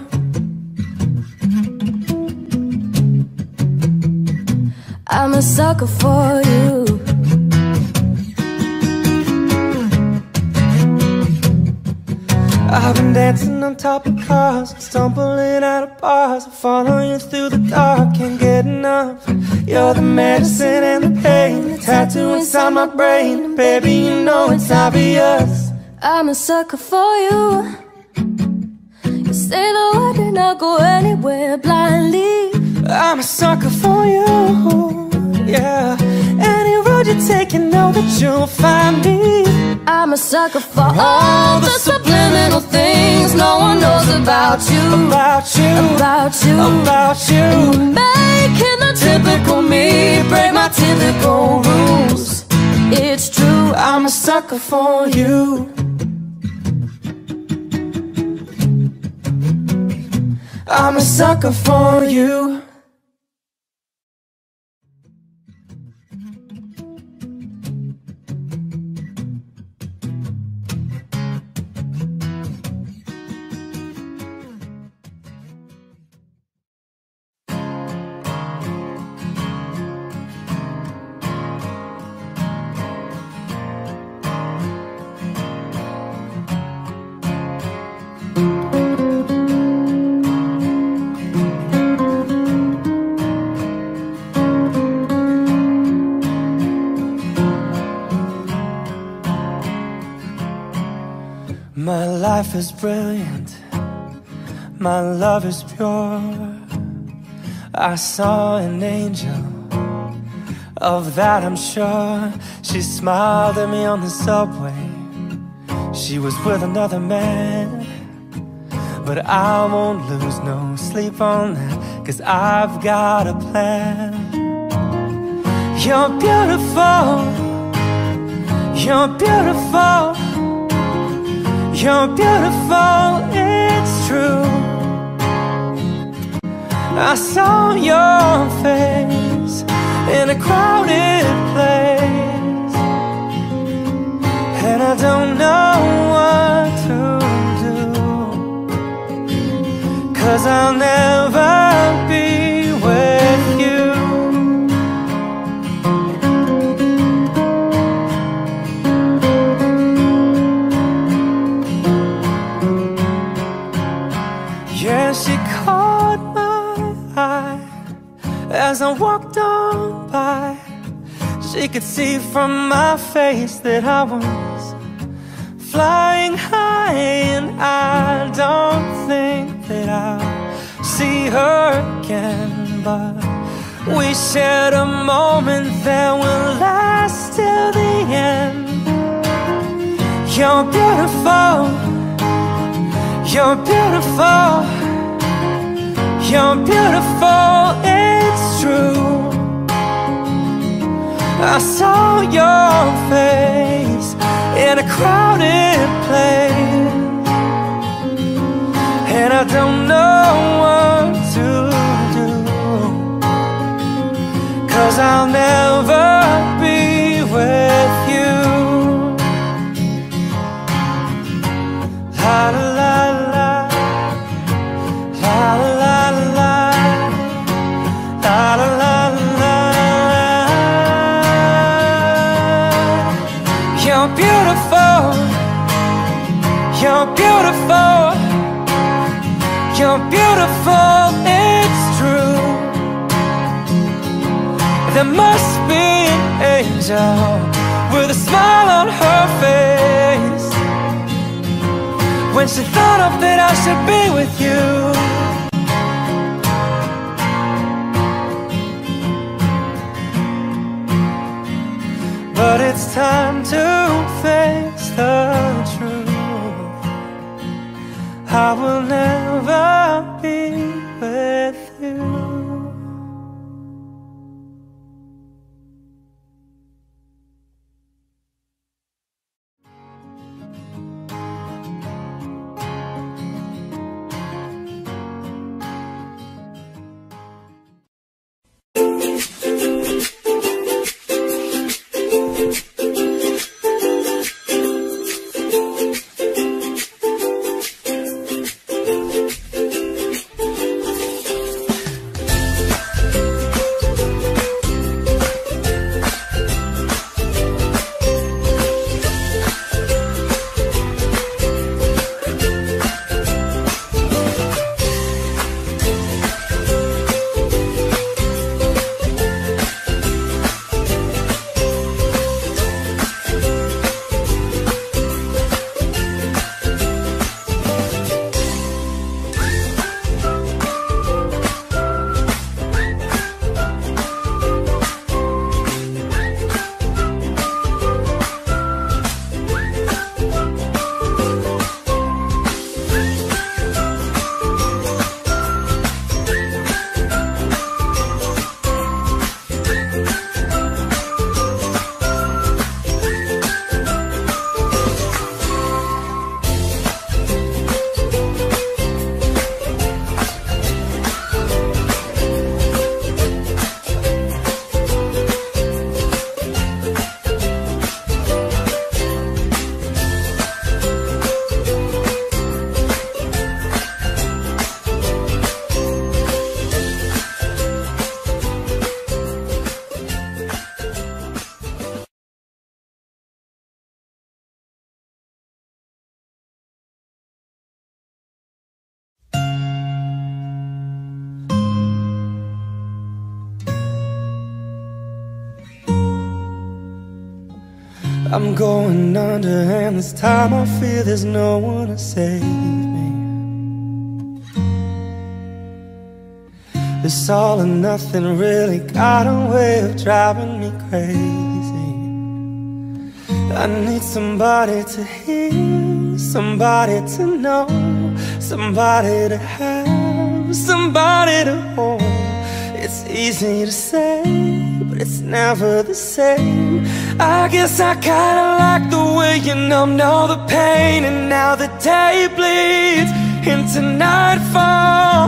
I'm a sucker for you. I've been dancing on top of cars, stumbling out of bars. I follow you through the dark, can't get enough. You're the medicine and the pain, the tattoo inside my brain. And baby, you know it's obvious, I'm a sucker for you. You say the word and I'll go anywhere blindly. I'm a sucker for you, yeah. Any road you take, you know that you'll find me. I'm a sucker for all, all the, the subliminal things no one knows about you, about you, about you, about you. And you're making the typical me break my typical rules. It's true, I'm a sucker for you. I'm a sucker for you. life is brilliant, my love is pure. I saw an angel, of that I'm sure. She smiled at me on the subway, she was with another man. But I won't lose no sleep on that, 'cause I've got a plan. You're beautiful, you're beautiful, you're beautiful, it's true. I saw your face in a crowded place, and I don't know what to do, 'cause I'll never be with you. Yeah, she caught my eye as I walked on by. She could see from my face that I was flying high, and I don't think that I'll see her again, but we shared a moment that will last till the end. You're beautiful, you're beautiful, you're beautiful, it's true. I saw your face in a crowded place, and I don't know what to do, 'cause I'll never be with you. La la la la, la la la la, la la la la. You're beautiful, you're beautiful, you're beautiful, it's true. There must be an angel with a smile on her face when she thought of that I should be with you. But it's time to face the truth, I will never be with you. I'm going under, and this time I fear there's no one to save me. This all or nothing really got a way of driving me crazy. I need somebody to hear, somebody to know, somebody to have, somebody to hold. It's easy to say, but it's never the same. I guess I kinda like the way you numbed all the pain, and now the day bleeds into nightfall,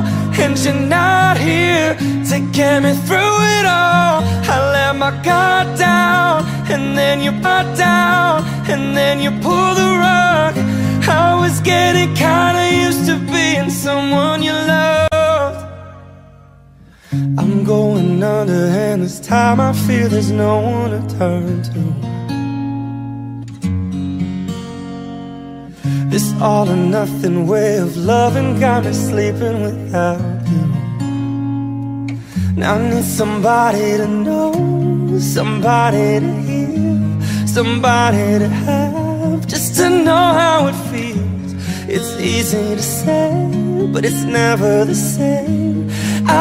and you're not here to get me through it all. I let my guard down, and then you butt down, and then you pull the rug. I was getting kinda used to being someone you love. I'm going under, and this time I fear there's no one to turn to. This all or nothing way of loving got me sleeping without you. Now I need somebody to know, somebody to hear, somebody to have, just to know how it feels. It's easy to say, but it's never the same.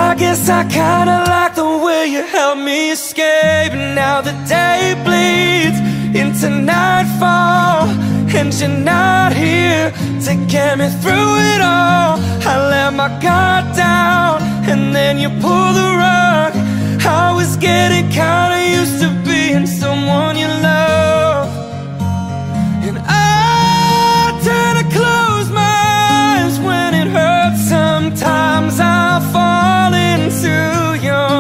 I guess I kinda like the way you helped me escape. Now the day bleeds into nightfall, and you're not here to get me through it all. I let my guard down, and then you pull the rug. I was getting kinda used to being someone you love, and I tend to close my eyes when it hurts. Sometimes I fall to your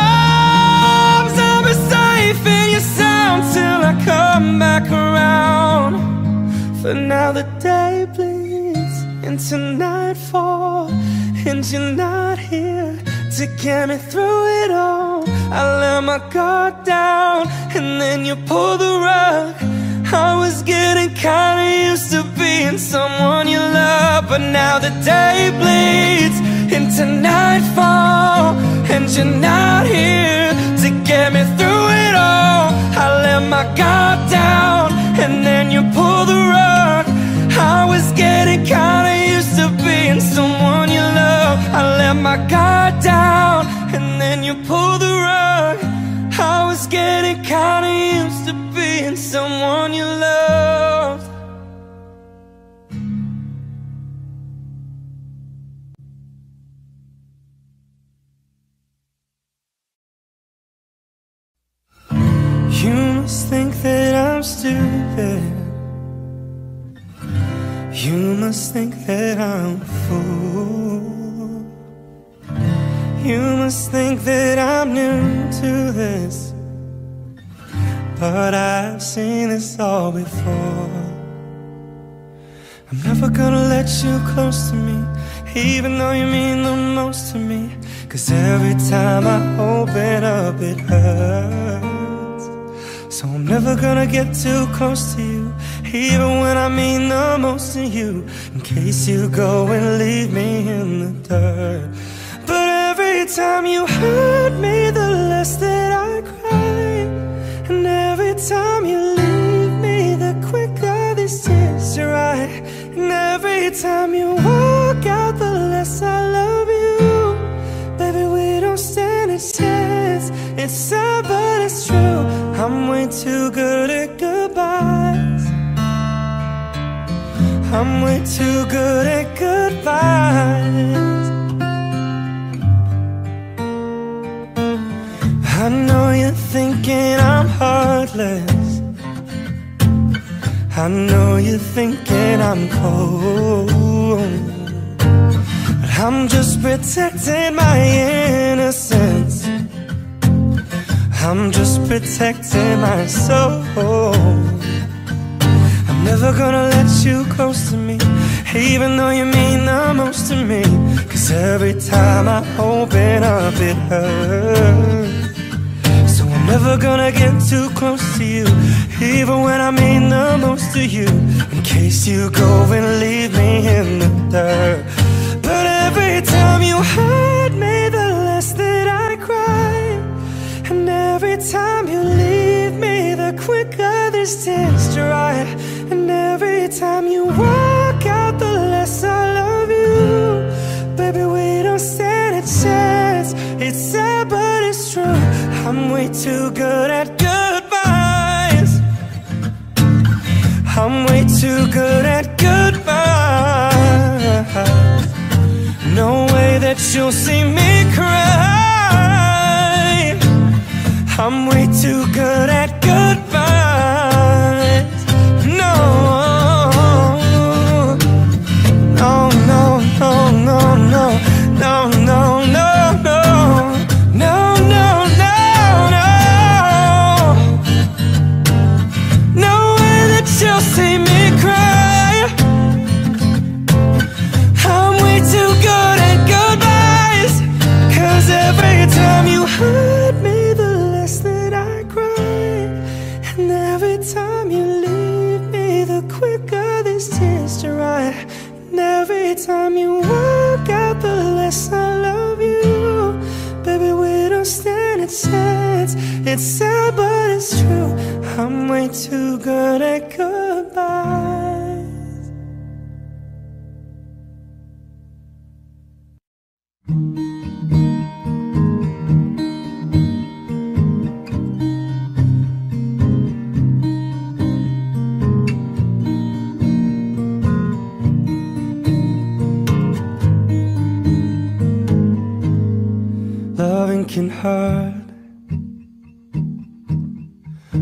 arms, I'll be safe in your sound till I come back around. For now the day bleeds into nightfall, and you're not here to get me through it all. I let my guard down, and then you pull the rug. I was getting kinda used to being someone you love, but now the day bleeds into nightfall, and you're not here to get me through it all. I let my guard down, and then you pull the rug. I was getting kinda used to being someone you love. I let my guard down, and then you pull the rug. I was getting kinda used to being someone you loved. You must think that I'm stupid. You must think that I'm a fool. You must think that I'm new to this, but I've seen this all before. I'm never gonna let you close to me, even though you mean the most to me. 'Cause every time I open up it hurts. So I'm never gonna get too close to you, even when I mean the most to you, in case you go and leave me in the dirt. But every time you hurt me, the less that I cry. And every time you leave me, the quicker these tears dry. And every time you walk out, the less I love you. Baby, we don't stand a chance. It's sad, but it's true. I'm way too good at goodbyes. I'm way too good at goodbyes. I know you're thinking I'm heartless. I know you're thinking I'm cold, but I'm just protecting my innocence. I'm just protecting my soul. I'm never gonna let you close to me, even though you mean the most to me. 'Cause every time I open up it hurts. So I'm never gonna get too close to you, even when I mean the most to you, in case you go and leave me in the dirt. But every time you hurt me, the less that I cry. And every time you leave me, the quicker this distance to ride. And every time you walk out, the less I love you. Baby, we don't stand a chance. It's sad, but it's true. I'm way too good at goodbyes. I'm way too good at goodbyes. No way that you'll see me cry. I'm way too good at goodbyes. No, no, no, no, no, no, no, no, no, no, no, no, no, no way that you'll see me cry. I'm way too good at goodbyes. Cause every time you hurt me, and every time you walk out, the less I love you. Baby, we don't stand a chance. It's sad, but it's true. I'm way too good at goodbyes. Loving can hurt.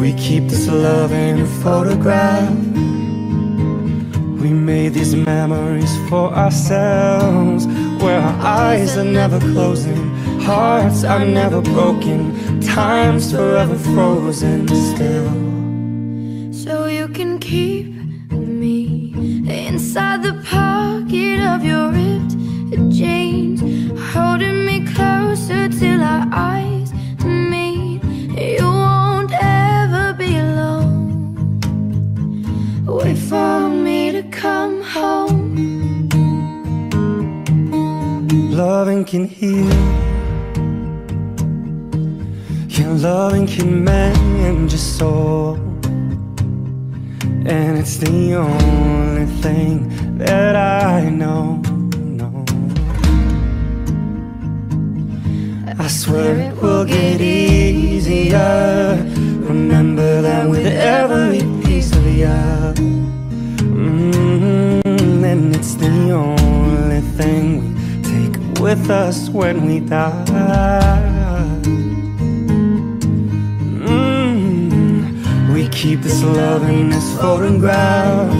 We keep this love in a photograph. We made these memories for ourselves, where our eyes are never closing, hearts are never broken, time's forever frozen still. So you can keep me inside the pocket of your ripped jeans, holding me closer till our eyes meet. You won't ever be alone. Wait for me to come home. Loving can heal. Yeah, loving can mend your soul. And it's the only thing that I know. I swear it will get easier. Remember that with every piece of you. Mm-hmm. And it's the only thing we take with us when we die. Mm-hmm. We keep this love in this photograph.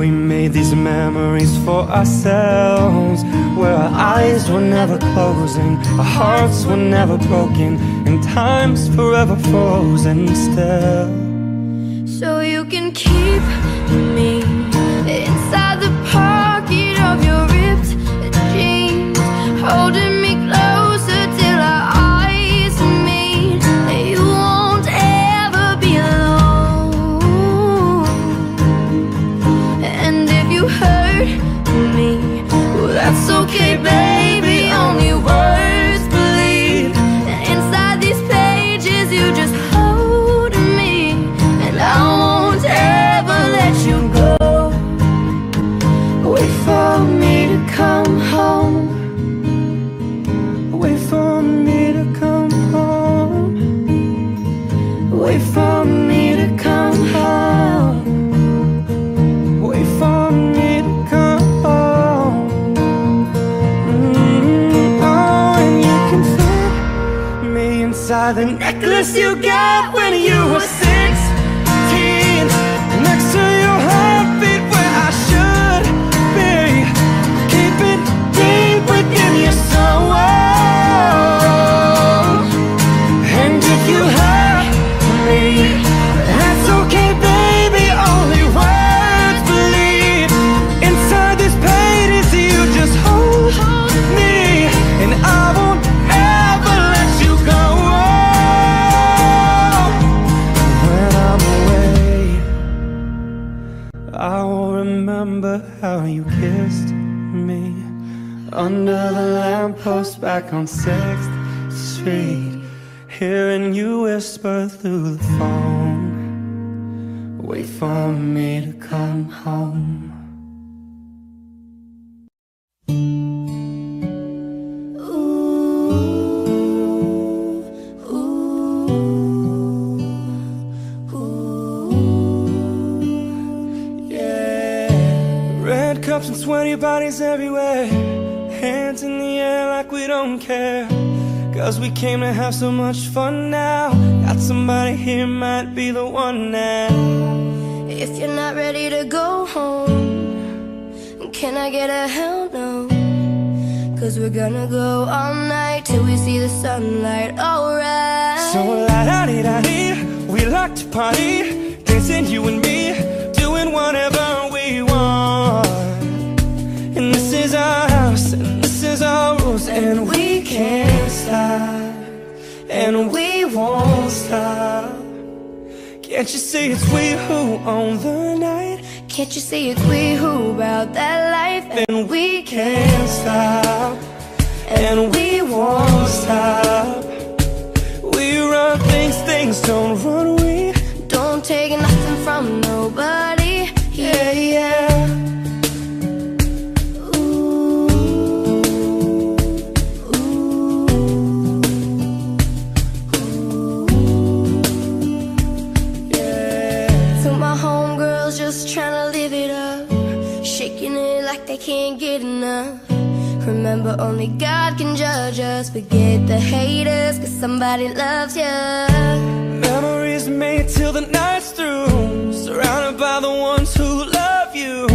We made these memories for ourselves, where our eyes were never closing, our hearts were never broken, and time's forever frozen still. So you can keep me inside the pocket of your ripped jeans, holding me closer till our eyes meet. You won't ever be alone. And if you hurt me, that's okay, baby, only words bleed. Inside these pages, you just hold me, and I won't ever let you go. Wait for me to come home. Wait for me to come home. Wait for me to come home. Wait for me. Inside the necklace you got when you were sixteen, next to your heartbeat where I should be. Keep it deep within your soul. And under the lamppost back on sixth Street, hearing you whisper through the phone, wait for me to come home. Cups and sweaty bodies everywhere, hands in the air like we don't care, cause we came to have so much fun now. Got somebody here, might be the one now. If you're not ready to go home, can I get a hell no? Cause we're gonna go all night till we see the sunlight, alright. So la-da-dee-da-dee, we like to party, dancing you and me, doing whatever we want. And this is our house, and this is our rules, and we can't stop, and we won't stop. Can't you see it's we who own the night? Can't you see it's we who about that life? And we can't stop, and we won't stop. We run things, things don't run away. Don't take nothing from nobody, yeah, yeah. Trying to live it up, shaking it like they can't get enough. Remember, only God can judge us. Forget the haters, cause somebody loves you. Memories made till the night's through, surrounded by the ones who love you.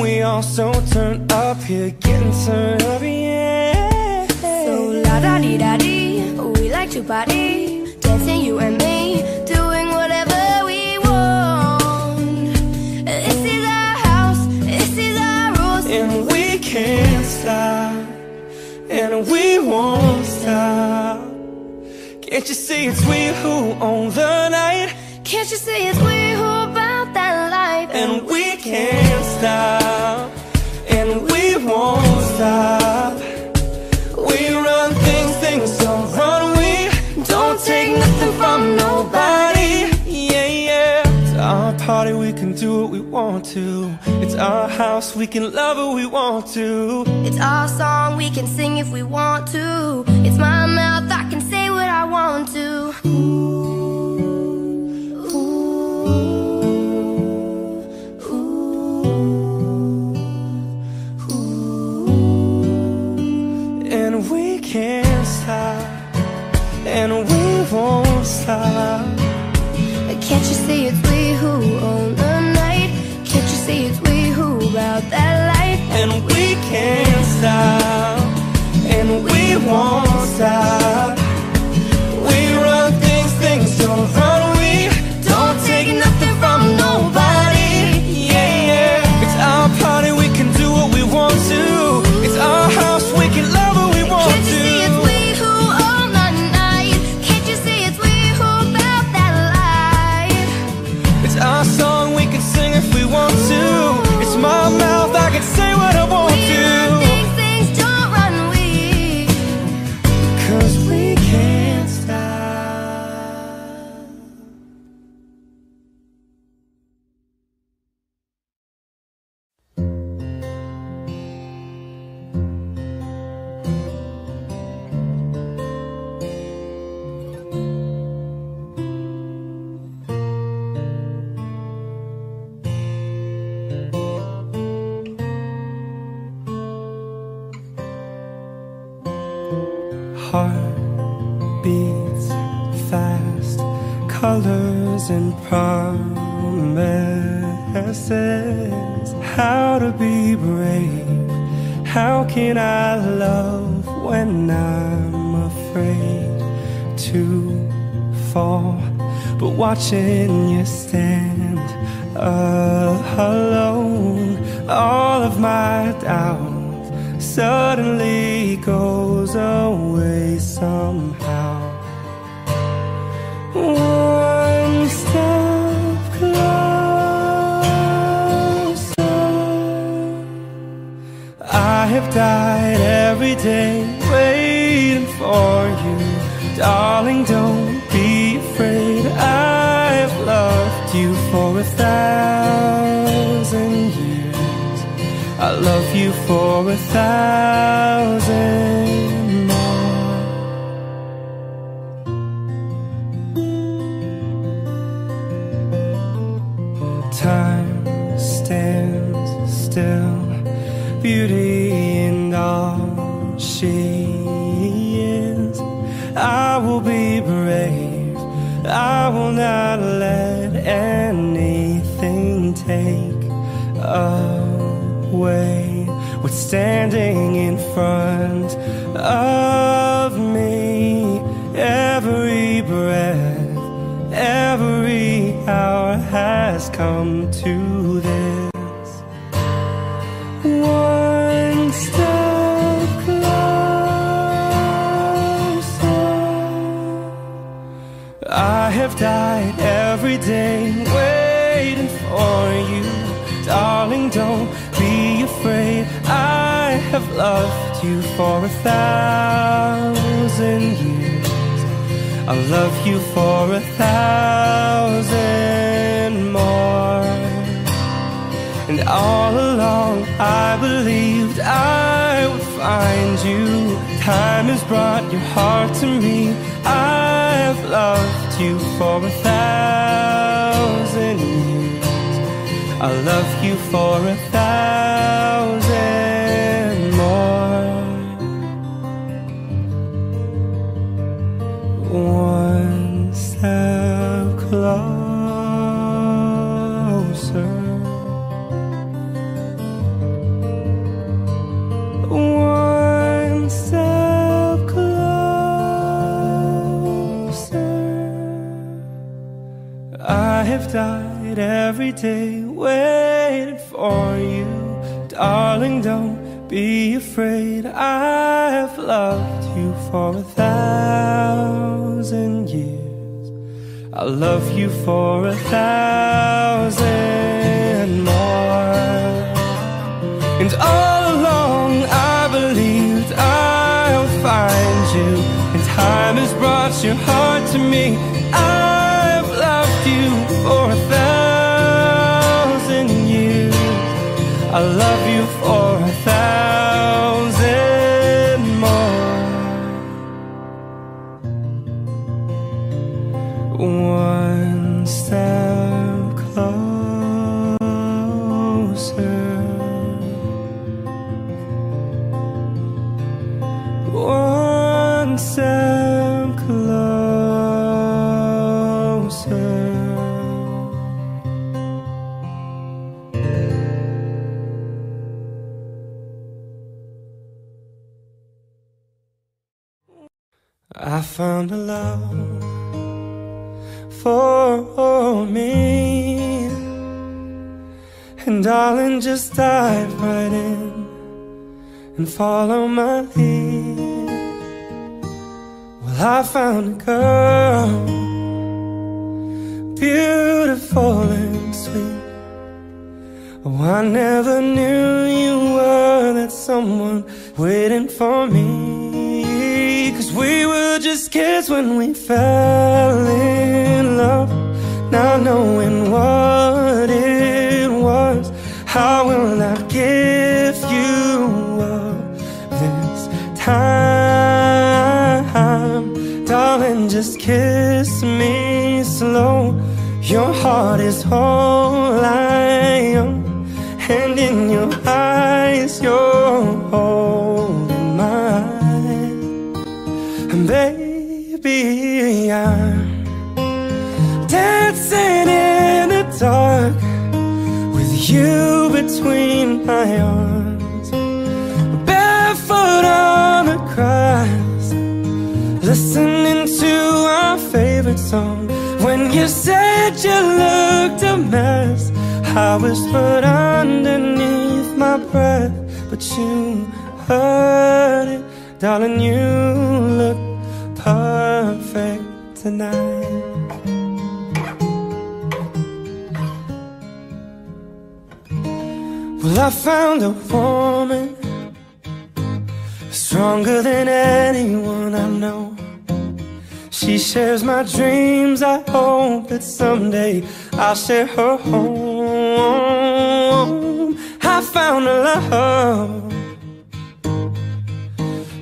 We all so turned up here, getting turned up, yeah. So la-da-dee-da-dee, we like to party, dancing you and me, doing whatever. And we can't stop, and we won't stop. Can't you see it's we who own the night? Can't you see it's we who about that life? And we can't stop, and we won't stop. We run things, things don't run. We don't take nothing from nobody, yeah, yeah. It's our party, we can do what we want to. It's our house, we can love who we want to. It's our song, we can sing if we want to. It's my mouth, I can say what I want to. Ooh, ooh, ooh, ooh. And we can't stop, and we won't stop. Can't you see it's we who own the night? Can't you see it's we who about that life? And we can't stop, and we won't stop. We run things, things don't run. We don't take nothing from nobody, yeah, yeah. It's our party, we can do what we want to. It's our house, we can love what we want to. Our song, we can sing if we want to. It's my mouth, I can say what I want to. We run things, things don't run, we, cause we can't stop. Heart beats fast, colors and promises. How to be brave? How can I love when I'm afraid to fall? But watching you stand alone, all of my doubts suddenly goes away somehow. One step closer, I have died every day waiting for you. Darling, don't be afraid, I have loved you for a thousand years. I love you for a thousand. Time stands still, beauty and all she is. I will be brave, I will not let anything take away what's standing in front of me. Every breath, every hour has come to this. One step closer. I have died every day waiting for you. Darling, don't be afraid, I have loved you for a thousand years. I love you for a thousand more. And all along I believed I would find you. Time has brought your heart to me. I have loved you for a thousand years. I love you for a thousand more. One step closer. One step closer. I have died every day waiting for you. Darling, don't be afraid, I have loved you for a thousand years. I love you for a thousand more. And all along I believed I'll find you. And time has brought your heart to me. I've loved you for a thousand years. I love you for a thousand. One step closer. One step closer. I found a love for me, and darling, just dive right in and follow my lead. Well, I found a girl, beautiful and sweet. Oh, I never knew you were that someone waiting for me. 'Cause we were just kids when we fell in love, not knowing what it was. How will I give you up this time? Darling, just kiss me slow. Your heart is whole, I am, and in your eyes you're holding mine. And baby, I'm dancing in the dark with you between my arms, barefoot on the grass, listening to our favorite song. When you said you looked a mess, I whispered underneath my breath, but you heard it. Darling, you look perfect tonight. Well, I found a woman stronger than anyone I know. She shares my dreams, I hope that someday I'll share her home. I found a love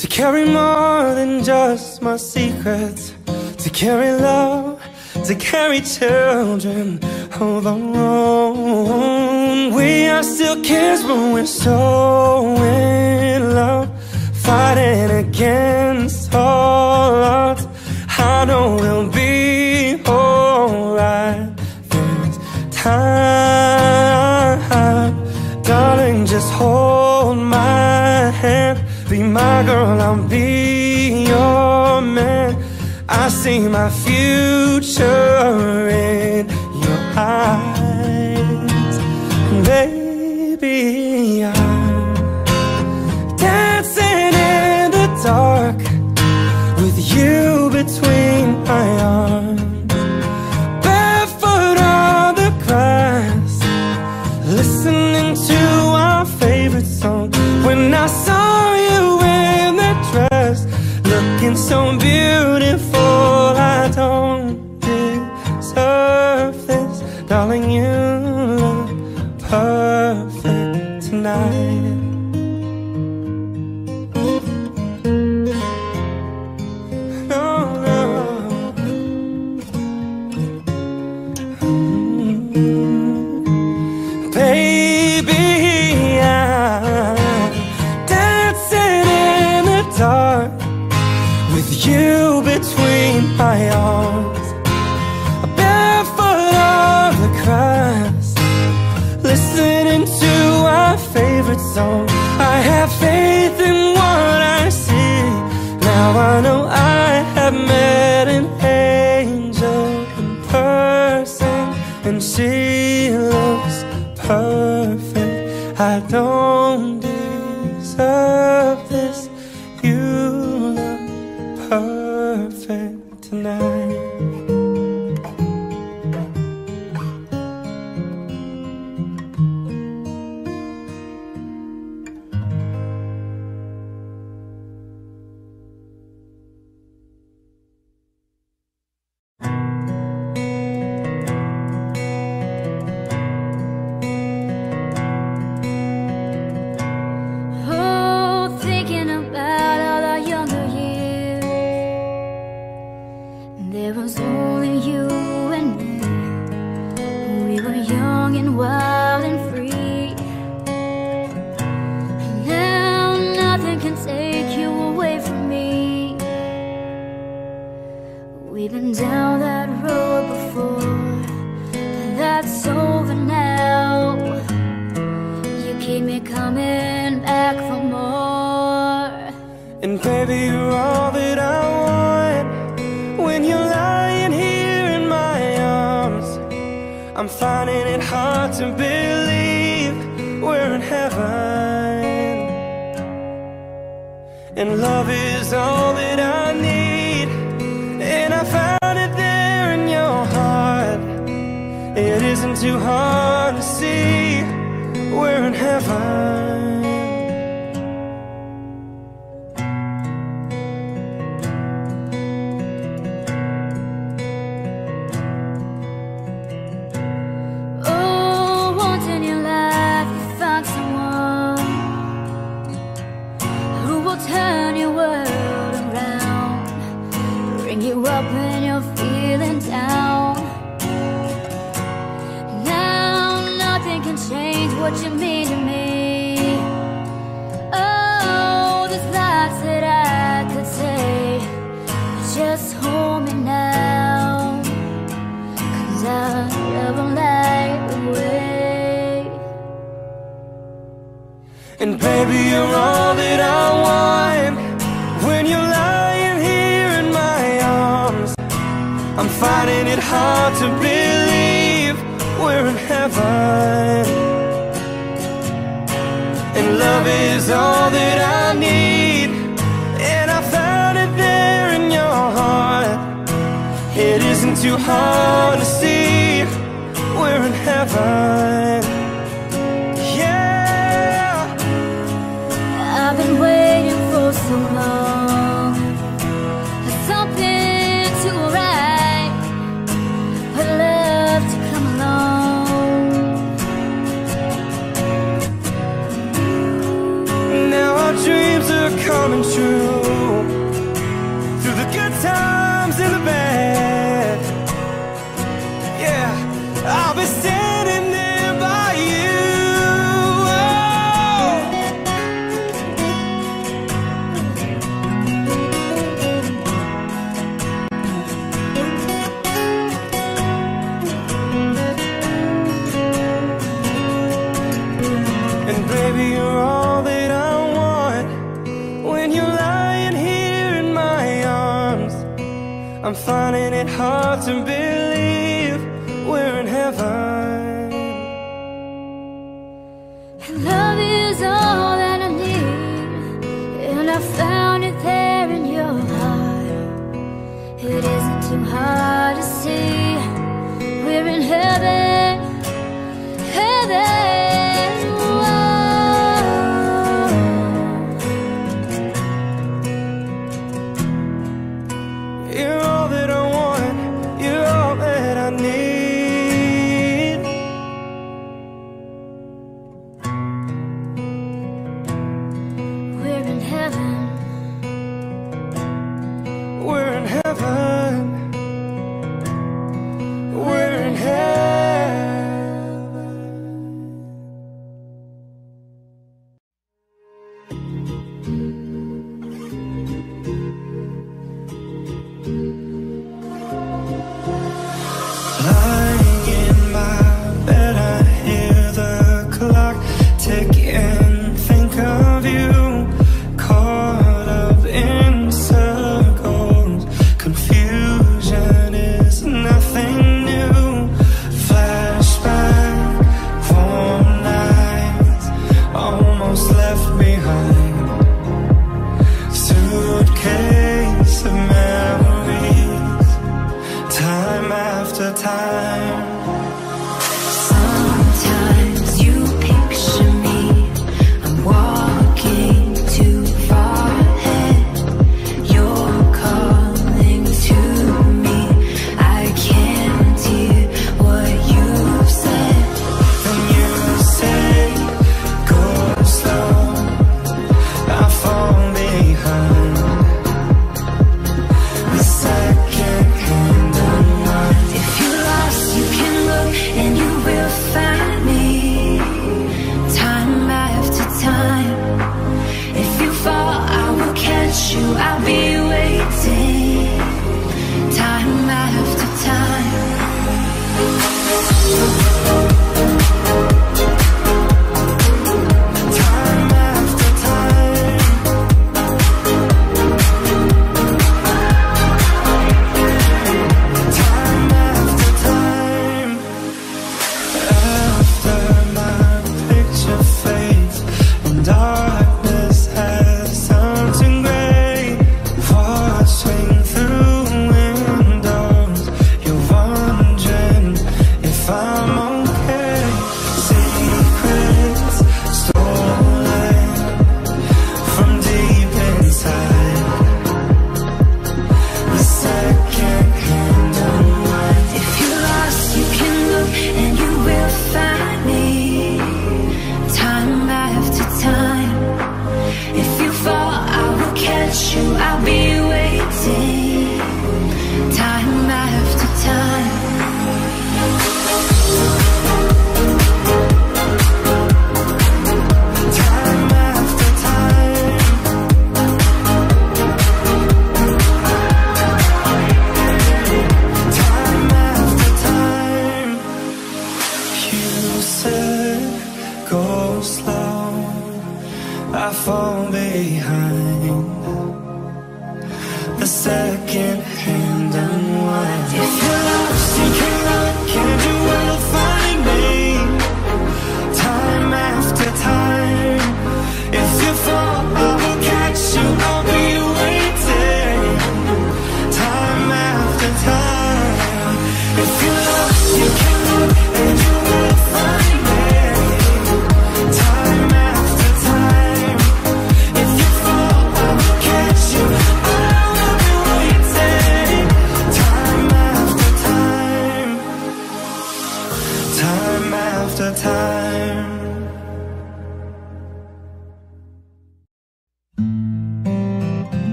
to carry more than just my secrets, to carry love, to carry children alone. We are still kids, but we're so in love, fighting against all odds. I know we'll be alright this time. Darling, just hold my hand, be my girl, I'll be your man. I see my future in your eyes, baby. I'm dancing in the dark with you between my arms, barefoot on the grass, listening to our favorite song. When I saw you in that dress, looking so beautiful, I don't deserve this. Darling, you look perfect tonight. No, no. Mm-hmm. Baby, I'm dancing in the dark with you between my arms, barefoot on the grass, listening to our favorite song. I have faith in what I see. Now I know I have met an angel in person, and she looks perfect. I don't deserve this. You look perfect tonight. so long for something to arrive, for love to come along. Now our dreams are coming true, through the good times and the bad. Yeah, I'll be standing there by you. Baby, you're all that I want. When you're lying here in my arms, I'm finding it hard to believe we're in heaven. And love is all that I need, and I found it there in your heart. It isn't too hard to see, we're in heaven, heaven.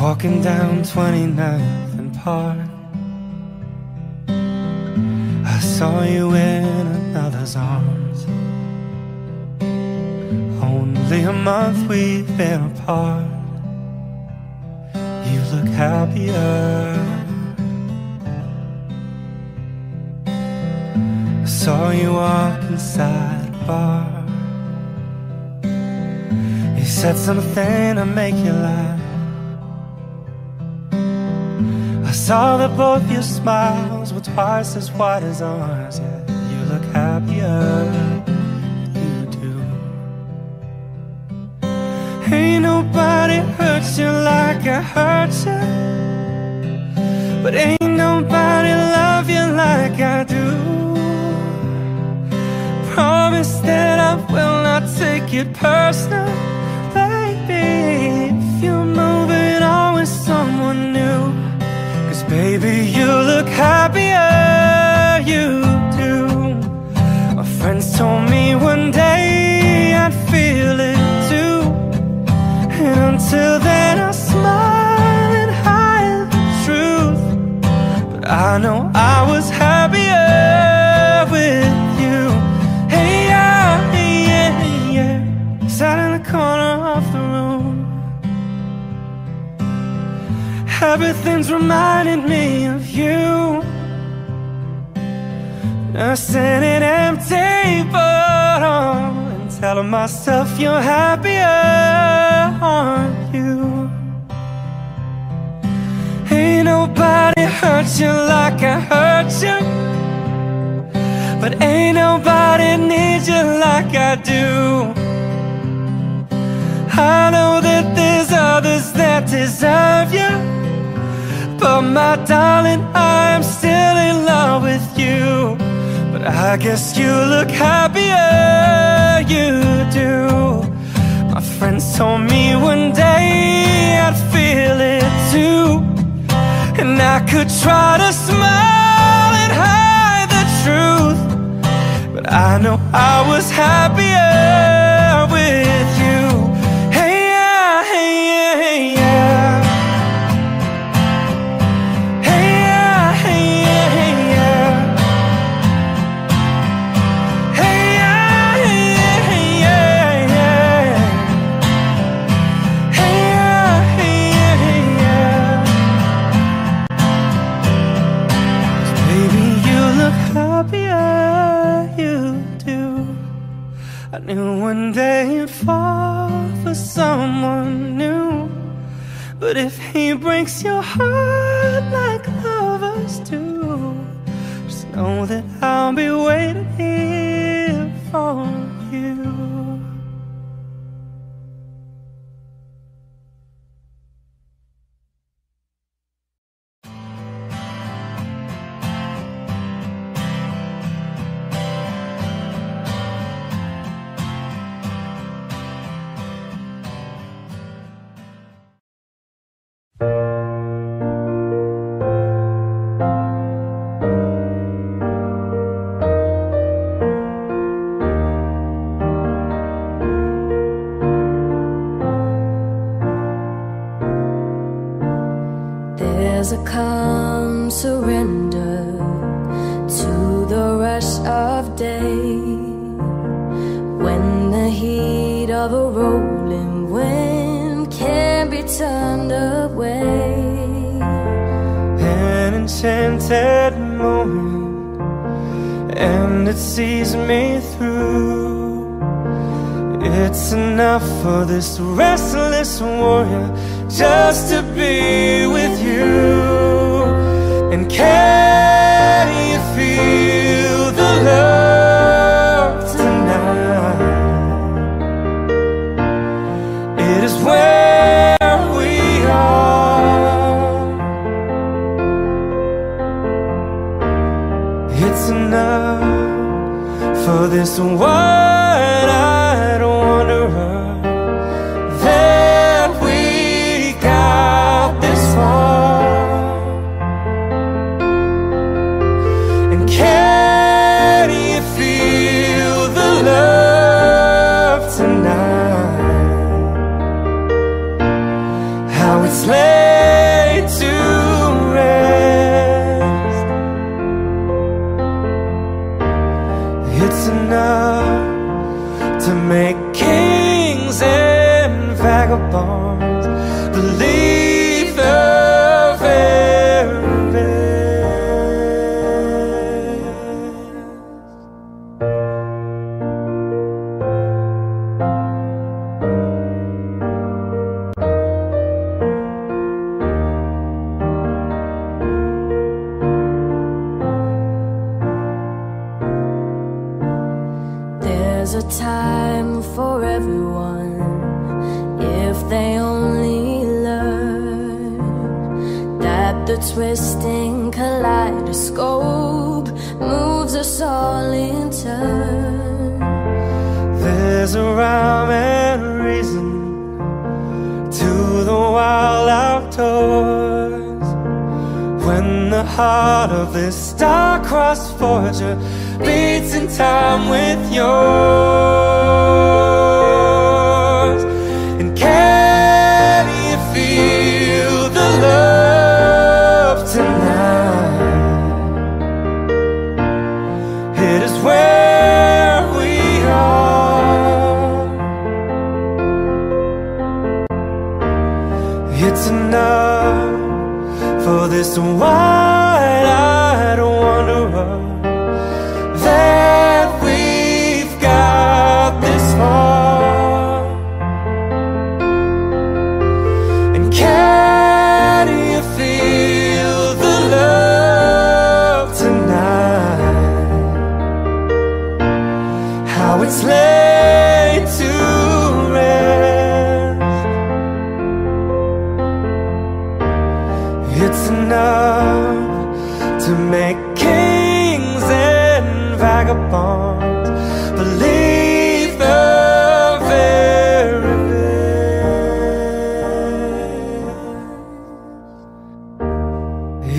Walking down twenty-ninth and Park, I saw you in another's arms. Only a month we've been apart. You look happier. I saw you walk inside a bar. You said something to make you laugh. I saw that both your smiles were twice as wide as ours. Yeah, you look happier, you do. Ain't nobody hurt you like I hurt you, but ain't nobody love you like I do. Promise that I will not take it personal, baby. If you're moving on with someone new, baby, you look happier, you do. My friends told me one day I'd feel it too. And until then I smile and hide the truth. But I know I was happier with you. Hey, yeah, yeah, yeah. Sat in the corner of the room. Everything's reminding me of you. Nursing an empty bottle and telling myself you're happier, aren't you? Ain't nobody hurt you like I hurt you, but ain't nobody needs you like I do. I know that there's others that deserve you, but my darling, I'm still in love with you. But I guess you look happier, you do. My friends told me one day I'd feel it too. And I could try to smile and hide the truth, but I know I was happier with you. Hey, yeah, hey, yeah, hey, yeah. Knew one day you'd fall for someone new, but if he breaks your heart like lovers do, just know that I'll be waiting here for you. For this restless warrior, just to be with you. And can you feel the love tonight? It is where we are. It's enough for this one. Slay it's enough to make kings and vagabonds believe the very best. There's a time for everyone, if they only learn that the twisting kaleidoscope moves us all in turn. There's a rhyme and reason to the wild outdoors, when the heart of this star-crossed forger beats in time with yours. And can you feel the love tonight? It is where we are. It's enough for this wide-eyed wanderer that we've got this far. And can you feel the love tonight? How it's laid to rest. It's enough to make kings and vagabonds believe the very best.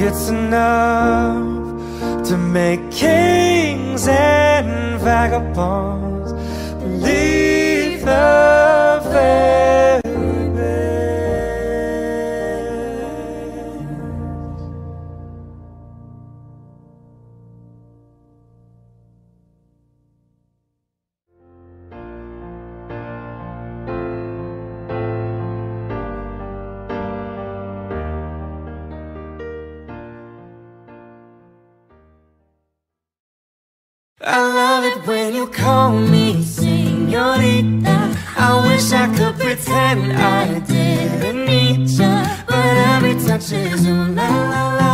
It's enough to make kings and vagabonds believe the very best. I love it when you call me señorita. I wish I could pretend I didn't need ya, but every touch is ooh la la la.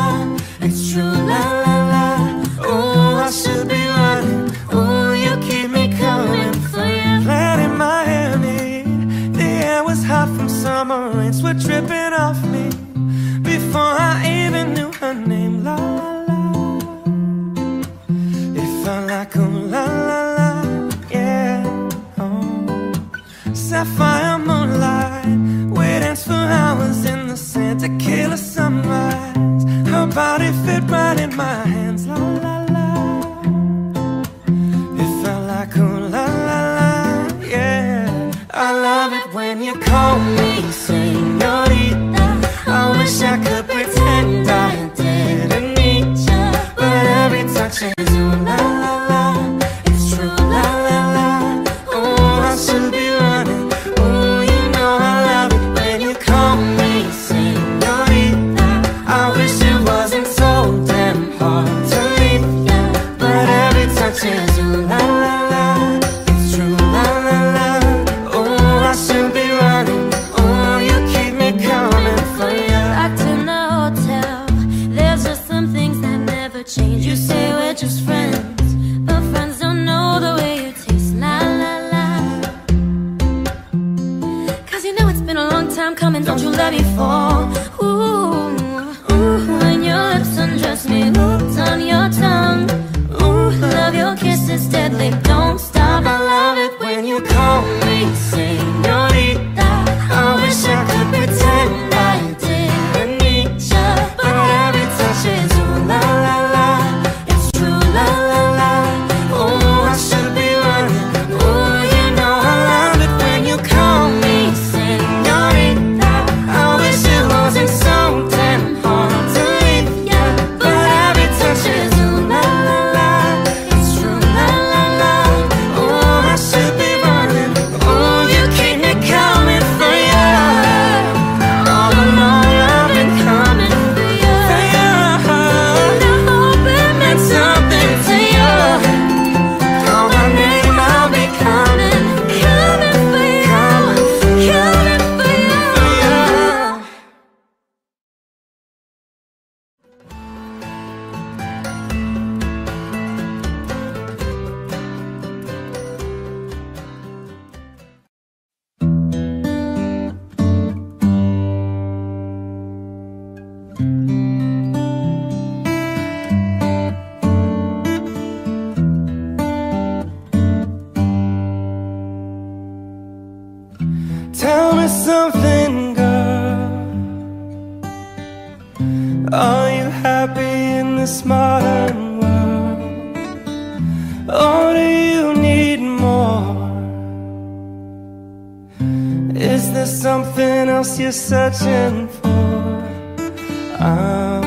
It's true la la la. Oh, I should be running. Oh, you keep me coming for you. Glad in Miami, the air was hot from summer rains were dripping off me before I even knew her name. La la. Like a la la la, yeah. Oh. Sapphire moonlight, we danced for hours in the sand. Tequila sunrise, her body fit right in my hands. La la la, it felt like a la la la, yeah. I love it when you call me señorita. I wish I could pretend I didn't need you, but every touch is ooh la la. something else you're searching for. I'm